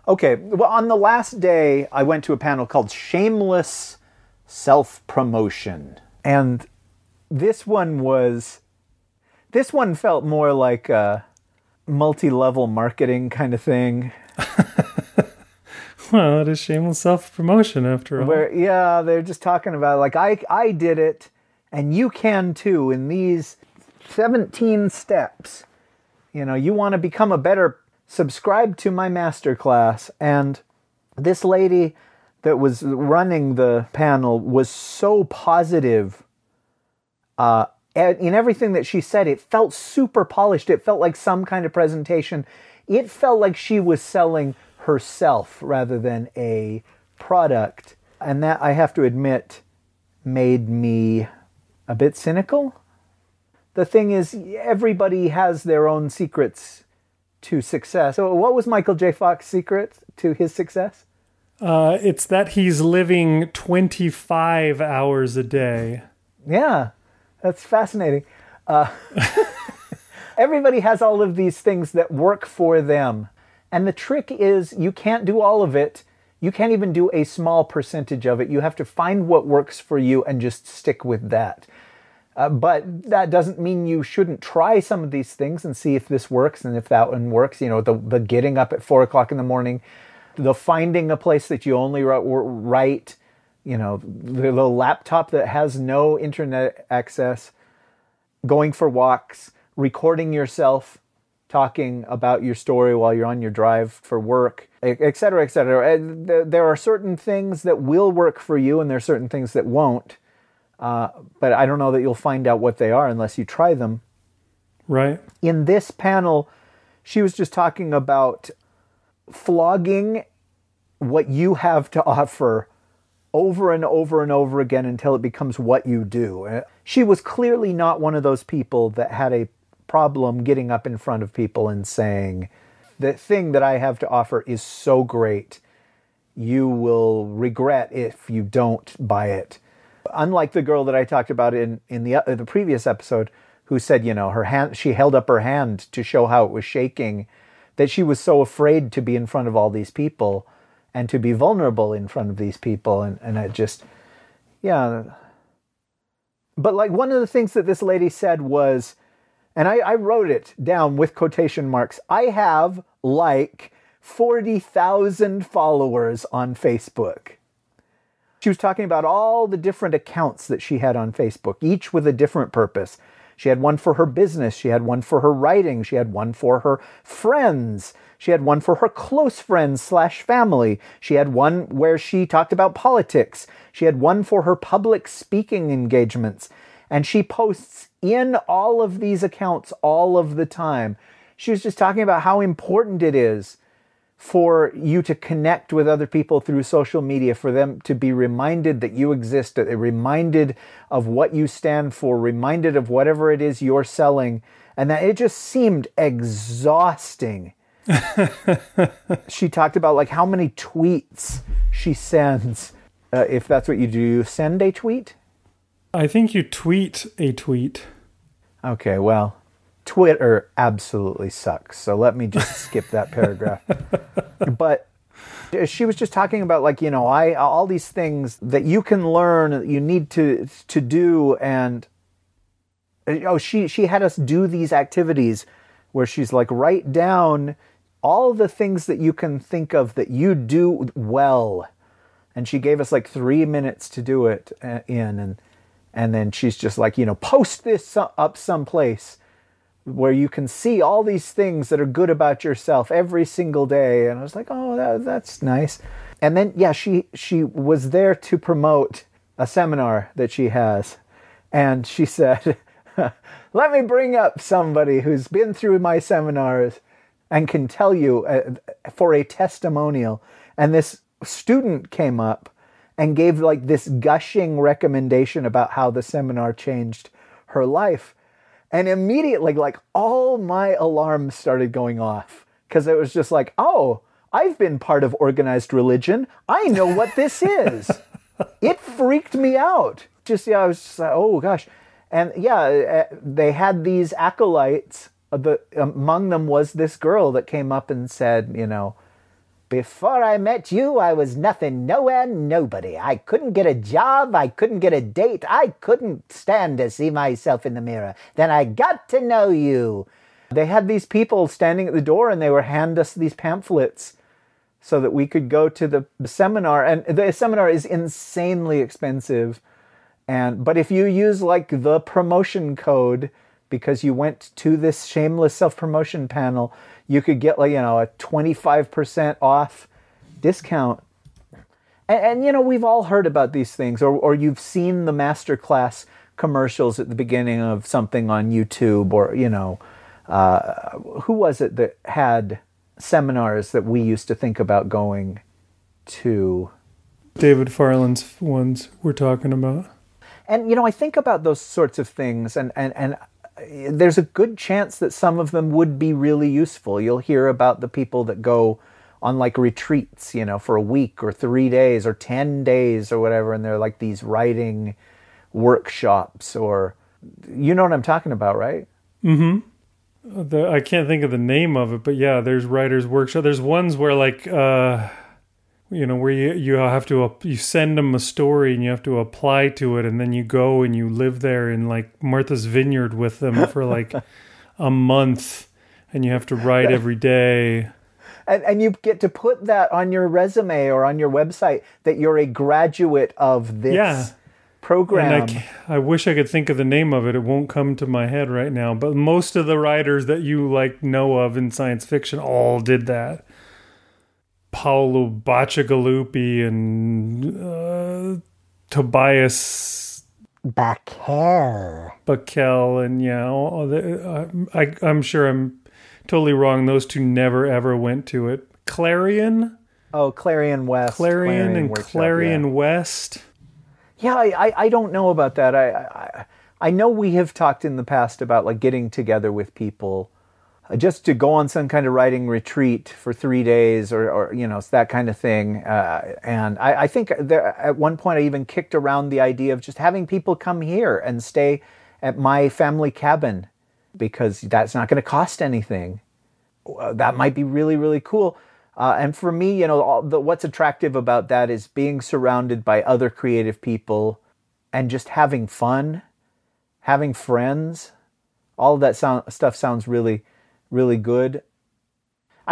Okay, well, on the last day, I went to a panel called Shameless Self-Promotion. And this one felt more like a multi-level marketing kind of thing. Well, it is shameless self-promotion after all. Where, yeah, they're just talking about, like, I did it, and you can too in these 17 steps. You know, you want to become a better person. Subscribe to my masterclass. And this lady that was running the panel was so positive in everything that she said. It felt super polished. It felt like some kind of presentation. It felt like she was selling herself rather than a product. And that, I have to admit, made me a bit cynical. The thing is, everybody has their own secrets to success. So what was Michael J. Fox's secret to his success? It's that he's living 25 hours a day. Yeah, that's fascinating. Everybody has all of these things that work for them. And the trick is you can't do all of it. You can't even do a small percentage of it. You have to find what works for you and just stick with that. But that doesn't mean you shouldn't try some of these things and see if this works and if that one works. You know, the getting up at 4 o'clock in the morning, the finding a place that you only write, you know, the laptop that has no internet access, going for walks, recording yourself talking about your story while you're on your drive for work, et cetera, et cetera. And there are certain things that will work for you and there are certain things that won't. But I don't know that you'll find out what they are unless you try them. Right. In this panel, she was just talking about flogging what you have to offer over and over and over again until it becomes what you do. She was clearly not one of those people that had a problem getting up in front of people and saying, the thing that I have to offer is so great, you will regret if you don't buy it. Unlike the girl that I talked about in the previous episode, who said, you know, her hand, she held up her hand to show how it was shaking, that she was so afraid to be in front of all these people and to be vulnerable in front of these people. And I just, yeah. But like one of the things that this lady said was, and I wrote it down with quotation marks, I have like 40,000 followers on Facebook. She was talking about all the different accounts that she had on Facebook, each with a different purpose. She had one for her business. She had one for her writing. She had one for her friends. She had one for her close friends / family. She had one where she talked about politics. She had one for her public speaking engagements. And she posts in all of these accounts all of the time. She was just talking about how important it is for you to connect with other people through social media, for them to be reminded that you exist, that they're reminded of what you stand for, reminded of whatever it is you're selling, and that it just seemed exhausting. She talked about like how many tweets she sends. If that's what you do, you send a tweet? I think you tweet a tweet. Okay, well, Twitter absolutely sucks, so let me just skip that paragraph. But she was just talking about, like, you know, all these things that you can learn, that you need to do, and she had us do these activities where she's like, write down all the things that you can think of that you do well, and she gave us like 3 minutes to do it in, and then she's just like, you know, post this up someplace where you can see all these things that are good about yourself every single day. And I was like, oh, that's nice. And then, yeah, she was there to promote a seminar that she has. And she said, let me bring up somebody who's been through my seminars and can tell you for a testimonial. And this student came up and gave like this gushing recommendation about how the seminar changed her life. And immediately, like, all my alarms started going off, because it was just like, oh, I've been part of organized religion. I know what this is. It freaked me out. Just, yeah, I was just like, oh, gosh. And, yeah, they had these acolytes. But among them was this girl that came up and said, you know, before I met you, I was nothing, nowhere, nobody. I couldn't get a job. I couldn't get a date. I couldn't stand to see myself in the mirror. Then I got to know you. They had these people standing at the door, and they were handing us these pamphlets so that we could go to the seminar. And the seminar is insanely expensive. But if you use like the promotion code, because you went to this shameless self-promotion panel, you could get, like, you know, a 25% off discount. And, you know, we've all heard about these things, or you've seen the masterclass commercials at the beginning of something on YouTube, or, you know, who was it that had seminars that we used to think about going to? David Farland's ones we're talking about. And, you know, I think about those sorts of things, and there's a good chance that some of them would be really useful. You'll hear about the people that go on like retreats, you know, for a week or 3 days or 10 days or whatever. And they're like these writing workshops, or, you know what I'm talking about, right? Mm-hmm. I can't think of the name of it, but yeah, there's writers workshop. There's ones where like, you know, where you have to, you send them a story and you have to apply to it, and then you go and you live there in like Martha's Vineyard with them for like a month, and you have to write every day. And you get to put that on your resume or on your website that you're a graduate of this program. And I wish I could think of the name of it. It won't come to my head right now, but most of the writers that you like know of in science fiction all did that. Paolo Bacigalupi and Tobias Bakel, and yeah, I'm sure I'm totally wrong. Those two never ever went to it. Clarion? Oh, Clarion West. Clarion and workshop, Clarion West. Yeah, I don't know about that. I know we have talked in the past about like getting together with people just to go on some kind of writing retreat for 3 days, or you know, that kind of thing. And I think there, at one point I even kicked around the idea of just having people come here and stay at my family cabin, because that's not going to cost anything. That might be really, really cool. And for me, you know, what's attractive about that is being surrounded by other creative people and just having fun, having friends. All of that stuff sounds really, really good.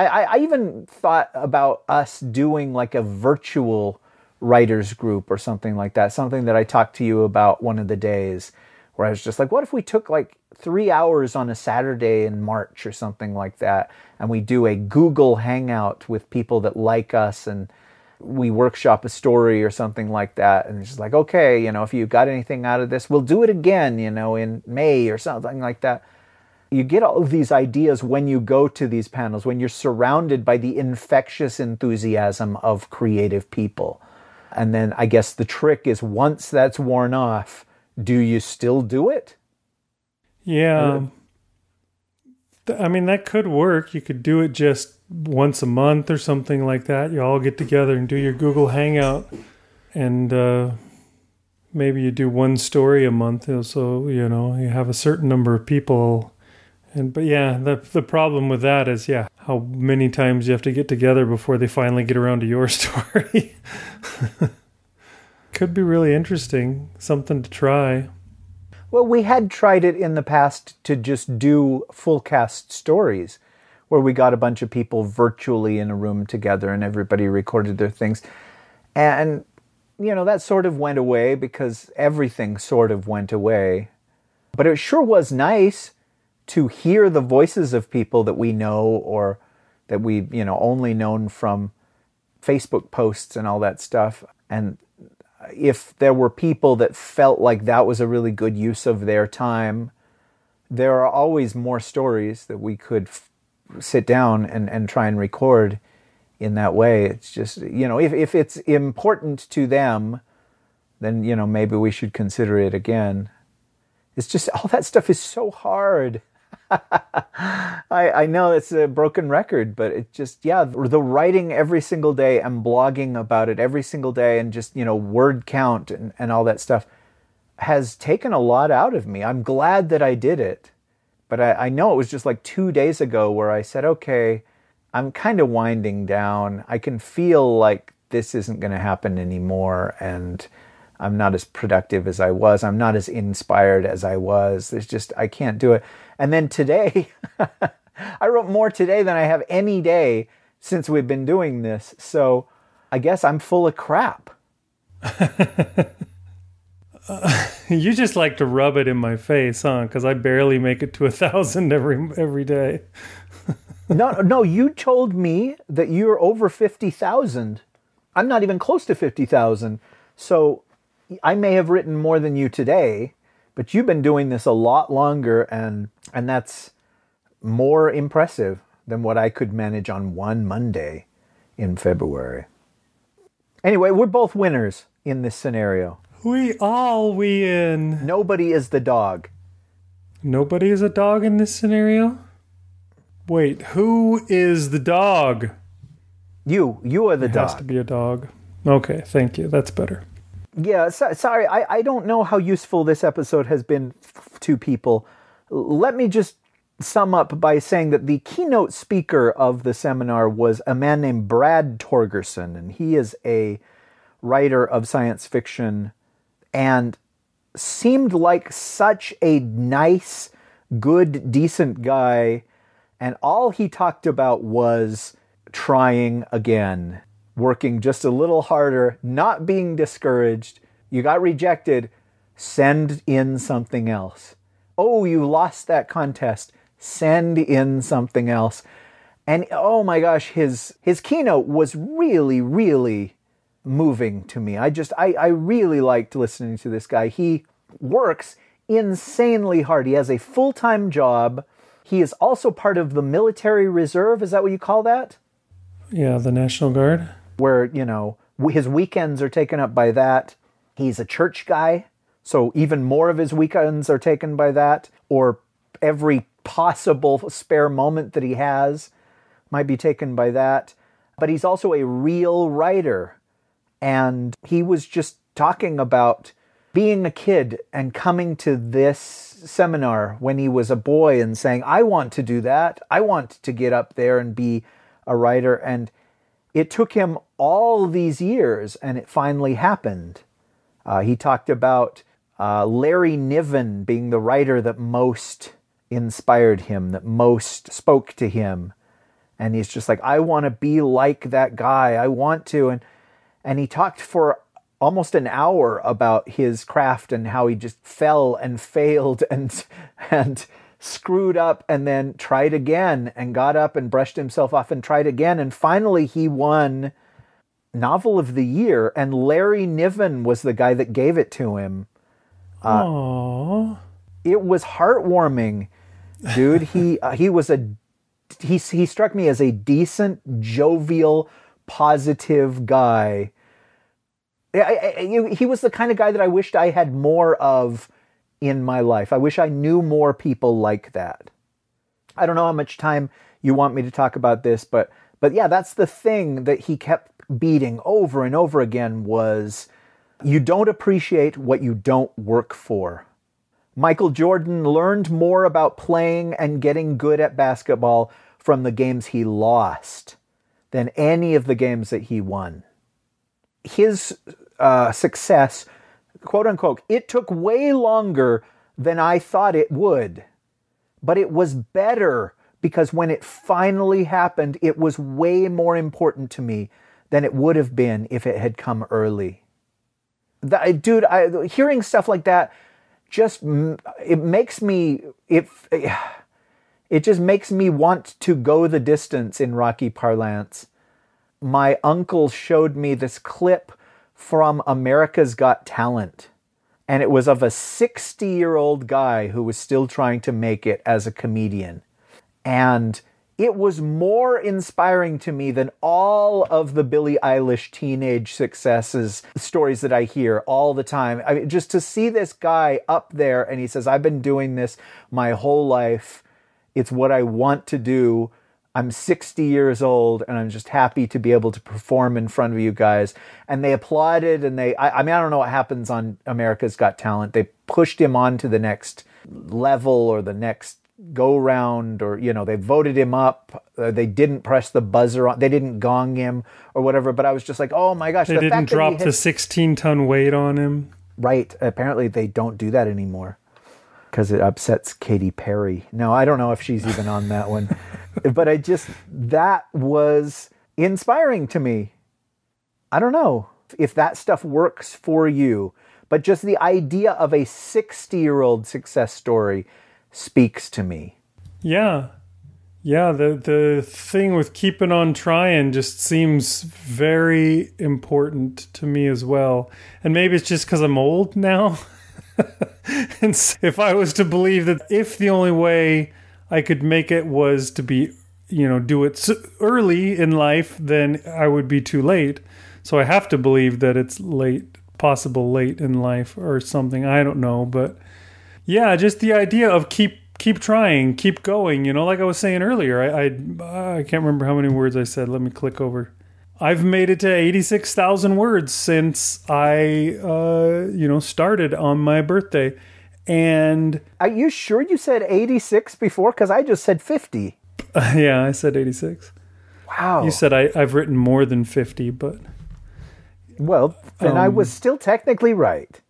I even thought about us doing like a virtual writers group or something like that, something that I talked to you about one of the days, where I was just like, what if we took like 3 hours on a Saturday in March or something like that, and we do a Google Hangout with people that like us, and we workshop a story or something like that. And it's just like, okay, you know, if you got anything out of this, we'll do it again, you know, in May or something like that. You get all of these ideas when you go to these panels, when you're surrounded by the infectious enthusiasm of creative people. And then I guess the trick is, once that's worn off, do you still do it? Yeah. I mean, that could work. You could do it just once a month or something like that. You all get together and do your Google Hangout, and maybe you do one story a month. So, you know, you have a certain number of people. And but yeah, the problem with that is, yeah, how many times you have to get together before they finally get around to your story. Could be really interesting, something to try. Well, we had tried it in the past to just do full cast stories, where we got a bunch of people virtually in a room together and everybody recorded their things. And, you know, that sort of went away because everything sort of went away. But it sure was nice to hear the voices of people that we know, or that we, you know, only known from Facebook posts and all that stuff. And if there were people that felt like that was a really good use of their time, there are always more stories that we could sit down and try and record in that way. It's just, you know, if it's important to them, then, you know, maybe we should consider it again. It's just, all that stuff is so hard. I know it's a broken record, but it just, yeah, the writing every single day and blogging about it every single day, and just, you know, word count and all that stuff has taken a lot out of me. I'm glad that I did it. But I know it was just like 2 days ago where I said, okay, I'm kind of winding down. I can feel like this isn't going to happen anymore, and I'm not as productive as I was. I'm not as inspired as I was. There's just, I can't do it. And then today, I wrote more today than I have any day since we've been doing this. So I guess I'm full of crap. You just like to rub it in my face, huh? Because I barely make it to 1,000 every day. No, you told me that you're over 50,000. I'm not even close to 50,000. So I may have written more than you today, but you've been doing this a lot longer, and that's more impressive than what I could manage on one Monday in February. Anyway, we're both winners in this scenario. We all win. Nobody is the dog. Nobody is a dog in this scenario? Wait, who is the dog? You are the dog. It has to be a dog. Okay, thank you. That's better. Yeah, sorry. I don't know how useful this episode has been to people. Let me just sum up by saying that the keynote speaker of the seminar was a man named Brad Torgerson, and he is a writer of science fiction, and seemed like such a nice, good, decent guy. And all he talked about was trying again, working just a little harder, not being discouraged. You got rejected, send in something else. Oh, you lost that contest, send in something else. And oh my gosh, his keynote was really, really moving to me. I really liked listening to this guy. He works insanely hard. He has a full-time job. He is also part of the military reserve. Is that what you call that? Yeah, the National Guard. Where, you know, his weekends are taken up by that. He's a church guy, so even more of his weekends are taken by that, or every possible spare moment that he has might be taken by that. But he's also a real writer. And he was just talking about being a kid and coming to this seminar when he was a boy and saying, I want to do that. I want to get up there and be a writer. And it took him all these years, and it finally happened. He talked about Larry Niven being the writer that most inspired him, that most spoke to him. And he's just like, I want to be like that guy. I want to. And he talked for almost an hour about his craft and how he just fell and failed and screwed up and then tried again and got up and brushed himself off and tried again. And finally he won Novel of the Year. And Larry Niven was the guy that gave it to him. Aww. It was heartwarming, dude. He struck me as a decent, jovial, positive guy. He was the kind of guy that I wished I had more of in my life. I wish I knew more people like that. I don't know how much time you want me to talk about this, but yeah, that's the thing that he kept beating over and over again was you don't appreciate what you don't work for. Michael Jordan learned more about playing and getting good at basketball from the games he lost than any of the games that he won. His success, quote unquote, it took way longer than I thought it would, but it was better because when it finally happened, it was way more important to me than it would have been if it had come early. Dude, hearing stuff like that, just it just makes me want to go the distance in Rocky parlance. My uncle showed me this clip from America's Got Talent, and it was of a 60-year-old guy who was still trying to make it as a comedian, and it was more inspiring to me than all of the Billie Eilish teenage successes stories that I hear all the time. I mean, just to see this guy up there and he says, I've been doing this my whole life. It's what I want to do. I'm 60 years old and I'm just happy to be able to perform in front of you guys. And they applauded and I mean, I don't know what happens on America's Got Talent. They pushed him on to the next level or the next go round, or, you know, they voted him up. They didn't press the buzzer on. They didn't gong him or whatever. But I was just like, oh my gosh. They didn't drop the 16-ton weight on him. Right. Apparently they don't do that anymore because it upsets Katy Perry. No, I don't know if she's even on that one. But that was inspiring to me. I don't know if that stuff works for you, but just the idea of a 60-year-old success story speaks to me. Yeah, the thing with keeping on trying just seems very important to me as well. And maybe it's just because I'm old now. And if I was to believe that if the only way I could make it was to be, you know, do it early in life, then I would be too late. So I have to believe that it's late in life or something. I don't know, but yeah, just the idea of keep trying, keep going. You know, like I was saying earlier, I can't remember how many words I said. Let me click over. I've made it to 86,000 words since I, started on my birthday. And are you sure you said 86 before? Because I just said 50. Yeah, I said 86. Wow. You said I've written more than 50, but well, then I was still technically right.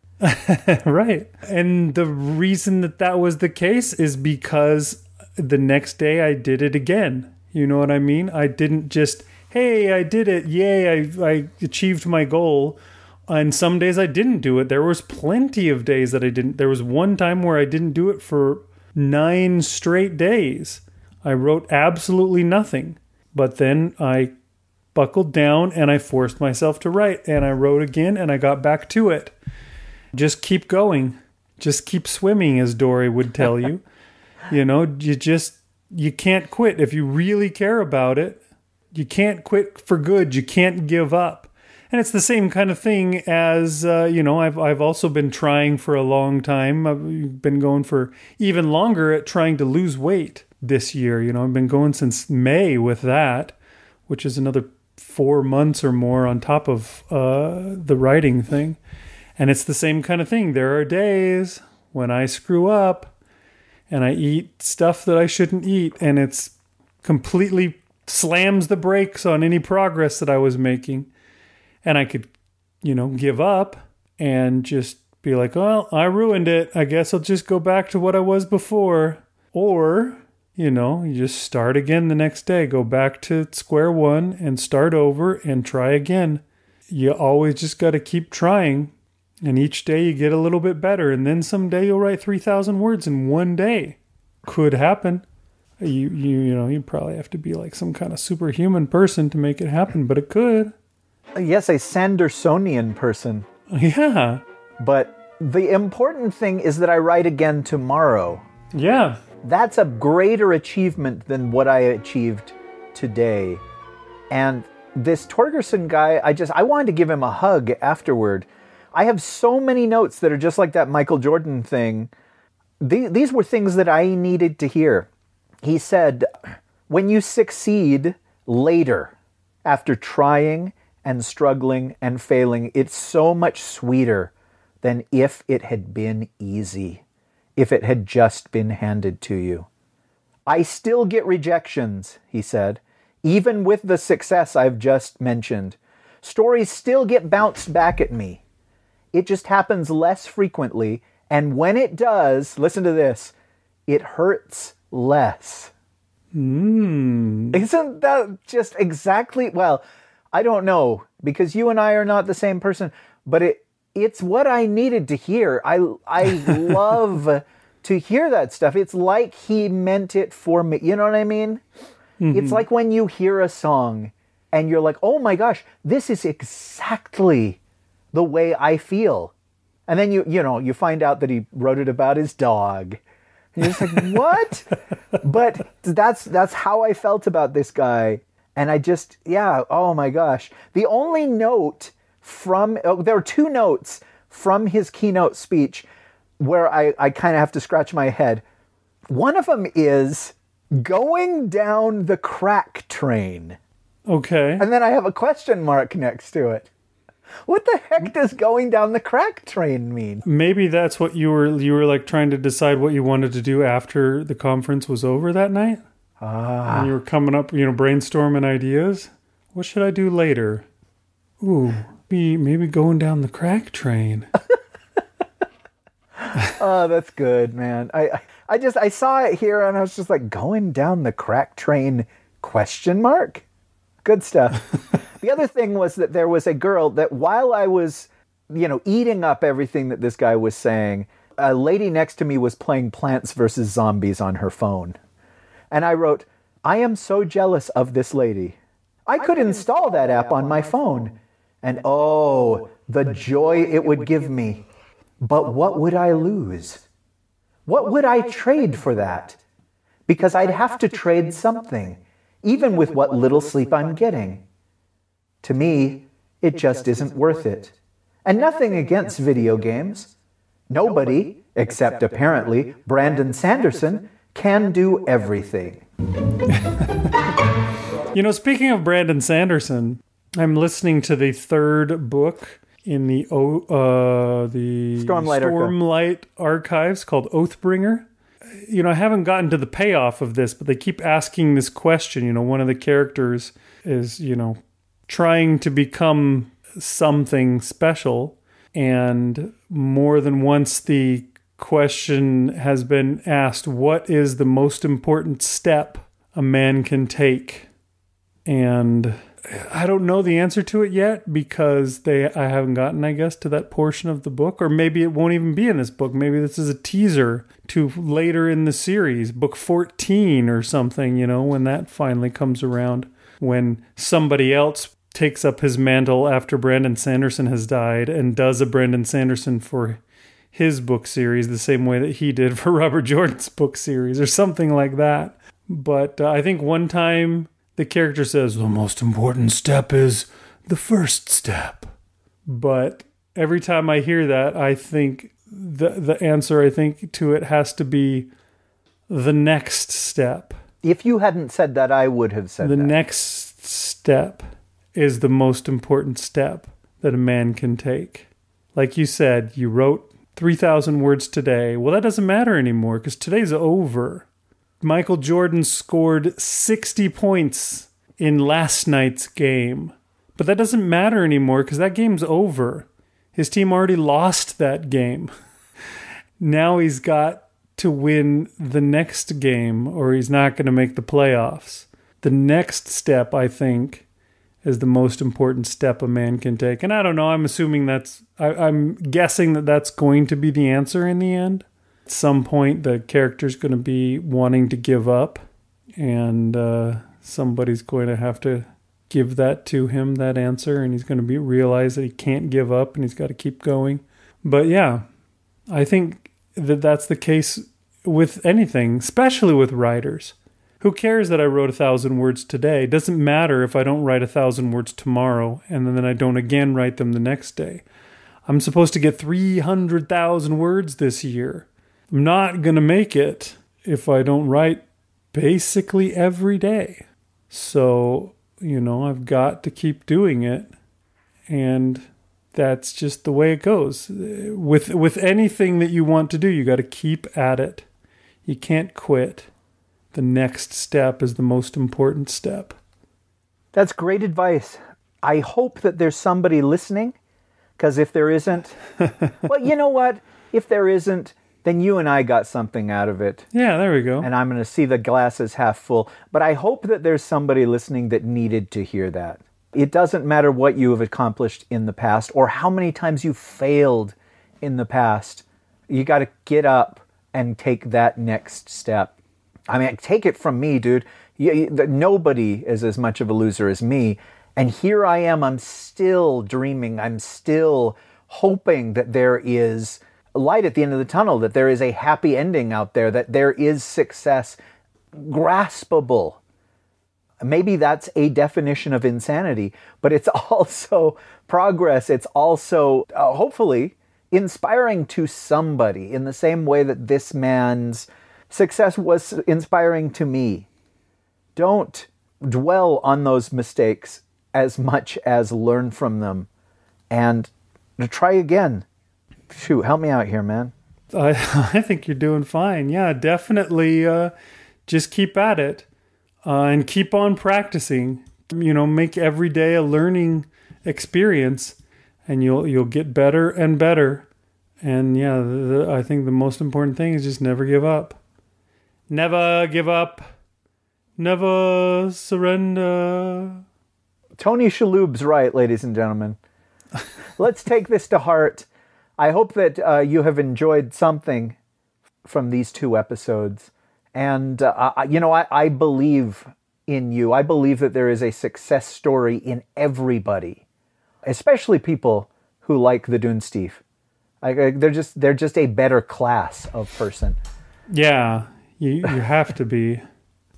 Right. And the reason that was the case is because the next day I did it again. You know what I mean? I didn't just, hey, I did it. Yay, I achieved my goal. And some days I didn't do it. There was plenty of days that I didn't. There was one time where I didn't do it for 9 straight days. I wrote absolutely nothing. But then I buckled down and I forced myself to write. And I wrote again and I got back to it. Just keep going. Just keep swimming, as Dory would tell you. You know, you can't quit. If you really care about it, you can't quit for good. You can't give up. And it's the same kind of thing as, I've also been trying for a long time. I've been going for even longer at trying to lose weight this year. You know, I've been going since May with that, which is another 4 months or more on top of the writing thing. And it's the same kind of thing. There are days when I screw up and I eat stuff that I shouldn't eat, and it's completely slams the brakes on any progress that I was making. And I could, give up and just be like, well, I ruined it. I guess I'll just go back to what I was before. Or you know, you just start again the next day. Go back to square one and start over and try again. You always just got to keep trying. And each day you get a little bit better. And then someday you'll write 3,000 words in one day. Could happen. You know, you probably have to be like some kind of superhuman person to make it happen, but it could. Yes, a Sandersonian person. Yeah. But the important thing is that I write again tomorrow. Yeah. That's a greater achievement than what I achieved today. And this Torgerson guy, I wanted to give him a hug afterward. I have so many notes that are just like that Michael Jordan thing. These were things that I needed to hear. He said, when you succeed later, after trying and struggling and failing, it's so much sweeter than if it had been easy. If it had just been handed to you. I still get rejections, he said, even with the success I've just mentioned. Stories still get bounced back at me. It just happens less frequently, and when it does, listen to this, it hurts less. Isn't that just exactly, well, I don't know, because you and I are not the same person, but it's what I needed to hear. I love to hear that stuff. It's like he meant it for me. You know what I mean? Mm-hmm. It's like when you hear a song and you're like, oh my gosh, this is exactly the way I feel. And then you find out that he wrote it about his dog. And you're just like, what? But that's how I felt about this guy. And I just, yeah, oh my gosh. The only note there were two notes from his keynote speech where I kind of have to scratch my head. One of them is going down the crack train. Okay. And then I have a question mark next to it. What the heck does going down the crack train mean? Maybe that's what you were like trying to decide what you wanted to do after the conference was over that night. Ah. And you were coming up, you know, brainstorming ideas. What should I do later? Ooh. Maybe going down the crack train. Oh, that's good, man. I saw it here and I was just like, going down the crack train, question mark? Good stuff. The other thing was that there was a girl that while I was, you know, eating up everything that this guy was saying, a lady next to me was playing Plants vs. Zombies on her phone. And I wrote, I am so jealous of this lady. I could install that app on my phone. And oh, the joy it would give me. But what would I lose? What would I trade for that? Because I'd have to trade something, even with what little sleep I'm getting. To me, it just isn't worth it. And nothing against video games. Nobody, except apparently Brandon Sanderson, can do everything. You know, speaking of Brandon Sanderson, I'm listening to the third book in the Stormlight Archives called Oathbringer. You know, I haven't gotten to the payoff of this, but they keep asking this question. You know, one of the characters is, you know, trying to become something special. And more than once the question has been asked, what is the most important step a man can take? And I don't know the answer to it yet because I haven't gotten, I guess, to that portion of the book. Or maybe it won't even be in this book. Maybe this is a teaser to later in the series, book 14 or something, you know, when that finally comes around. When somebody else takes up his mantle after Brandon Sanderson has died and does a Brandon Sanderson for his book series the same way that he did for Robert Jordan's book series or something like that. But I think one time the character says, the most important step is the first step. But every time I hear that, I think the answer, I think, to it has to be the next step. If you hadn't said that, I would have said that. The next step is the most important step that a man can take. Like you said, you wrote 3,000 words today. Well, that doesn't matter anymore because today's over. Michael Jordan scored 60 points in last night's game. But that doesn't matter anymore because that game's over. His team already lost that game. Now he's got to win the next game or he's not going to make the playoffs. The next step, I think, is the most important step a man can take. And I don't know, I'm assuming that's, I'm guessing that that's going to be the answer in the end. At some point, the character's going to be wanting to give up, and somebody's going to have to give that to him, that answer, and he's going to be realize that he can't give up and he's got to keep going. But yeah, I think that that's the case with anything, especially with writers. Who cares that I wrote 1,000 words today? It doesn't matter if I don't write 1,000 words tomorrow and then I don't again write them the next day. I'm supposed to get 300,000 words this year. I'm not going to make it if I don't write basically every day. So, you know, I've got to keep doing it. And that's just the way it goes. With anything that you want to do, you got to keep at it. You can't quit. The next step is the most important step. That's great advice. I hope that there's somebody listening, because if there isn't, well, you know what? If there isn't, then you and I got something out of it. Yeah, there we go. And I'm going to see the glasses half full. But I hope that there's somebody listening that needed to hear that. It doesn't matter what you have accomplished in the past or how many times you failed in the past. You got to get up and take that next step. I mean, take it from me, dude. Nobody is as much of a loser as me. And here I am, I'm still dreaming. I'm still hoping that there is light at the end of the tunnel, that there is a happy ending out there, that there is success graspable. Maybe that's a definition of insanity, but it's also progress. It's also, hopefully, inspiring to somebody in the same way that this man's success was inspiring to me. Don't dwell on those mistakes as much as learn from them and try again. Shoot, help me out here, man. I think you're doing fine. Yeah, definitely just keep at it and keep on practicing. You know, make every day a learning experience and you'll get better and better. And yeah, I think the most important thing is just never give up. Never give up. Never surrender. Tony Shalhoub's right, ladies and gentlemen. Let's take this to heart. I hope that you have enjoyed something from these two episodes. And, you know, I believe in you. I believe that there is a success story in everybody, especially people who like the Dunsteef. They're just a better class of person. Yeah. You have to be.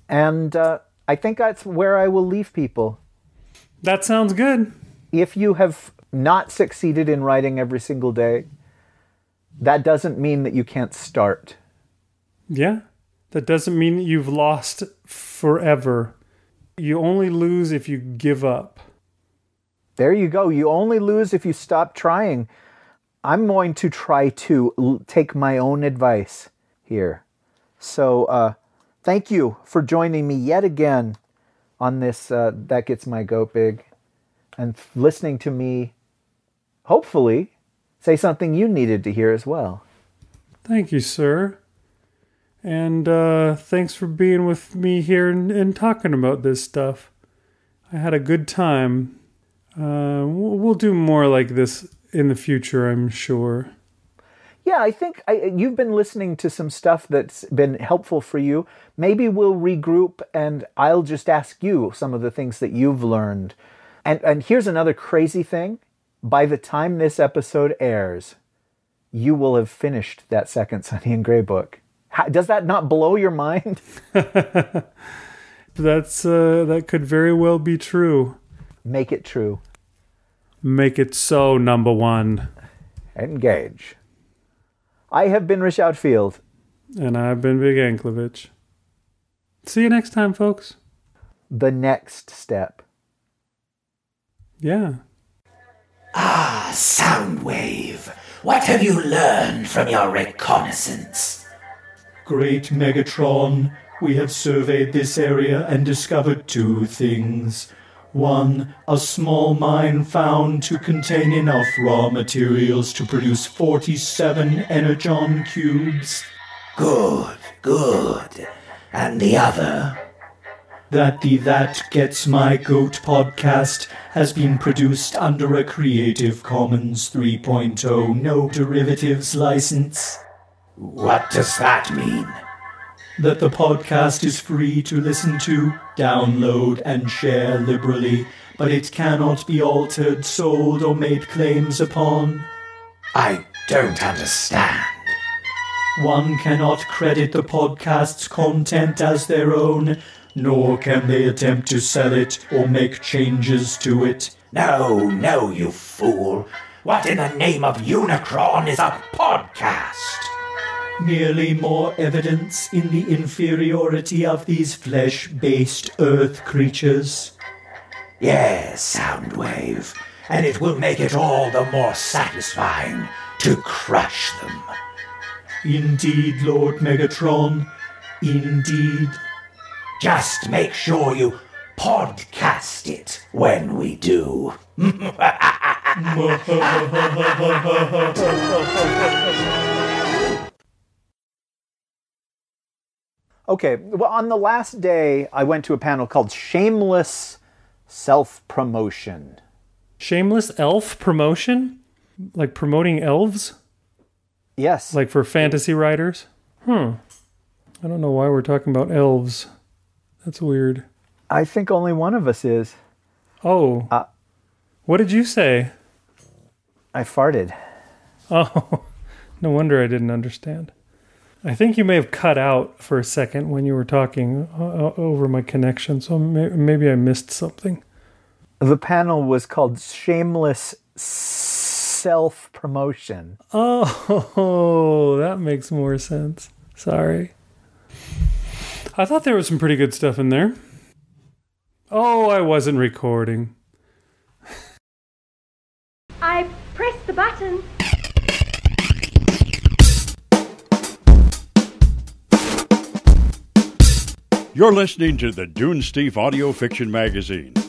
And I think that's where I will leave people. That sounds good. If you have not succeeded in writing every single day, that doesn't mean that you can't start. Yeah. That doesn't mean that you've lost forever. You only lose if you give up. There you go. You only lose if you stop trying. I'm going to try to take my own advice here. So thank you for joining me yet again on this That Gets My Goat Big and listening to me, hopefully, say something you needed to hear as well. Thank you, sir. And thanks for being with me here and talking about this stuff. I had a good time. We'll do more like this in the future, I'm sure. Yeah, I think you've been listening to some stuff that's been helpful for you. Maybe we'll regroup and I'll just ask you some of the things that you've learned. And here's another crazy thing. By the time this episode airs, you will have finished that second Sonny and Gray book. Does that not blow your mind? That could very well be true. Make it true. Make it so, number one. Engage. I have been Rish Outfield. And I've been Big Anklevich. See you next time, folks. The next step. Yeah. Ah, Soundwave. What have you learned from your reconnaissance? Great Megatron, we have surveyed this area and discovered two things. One, a small mine found to contain enough raw materials to produce 47 energon cubes. Good, good. And the other? That the That Gets My Goat podcast has been produced under a Creative Commons 3.0 no derivatives license. What does that mean? That the podcast is free to listen to, download, and share liberally, but it cannot be altered, sold, or made claims upon. I don't understand. One cannot credit the podcast's content as their own, nor can they attempt to sell it or make changes to it. No, no, you fool. What in the name of Unicron is a podcast? Merely more evidence in the inferiority of these flesh-based earth creatures. Yes, Soundwave. And it will make it all the more satisfying to crush them. Indeed, Lord Megatron. Indeed. Just make sure you podcast it when we do. Okay, well, on the last day, I went to a panel called Shameless Self-Promotion. Shameless elf promotion? Like promoting elves? Yes. Like for fantasy writers? I don't know why we're talking about elves. That's weird. I think only one of us is. Oh. What did you say? I farted. Oh, no wonder I didn't understand. I think you may have cut out for a second when you were talking over my connection, so maybe I missed something. The panel was called Shameless Self-Promotion. Oh, that makes more sense. Sorry. I thought there was some pretty good stuff in there. Oh, I wasn't recording. I pressed the button. You're listening to the Dune Steve Audio Fiction Magazine.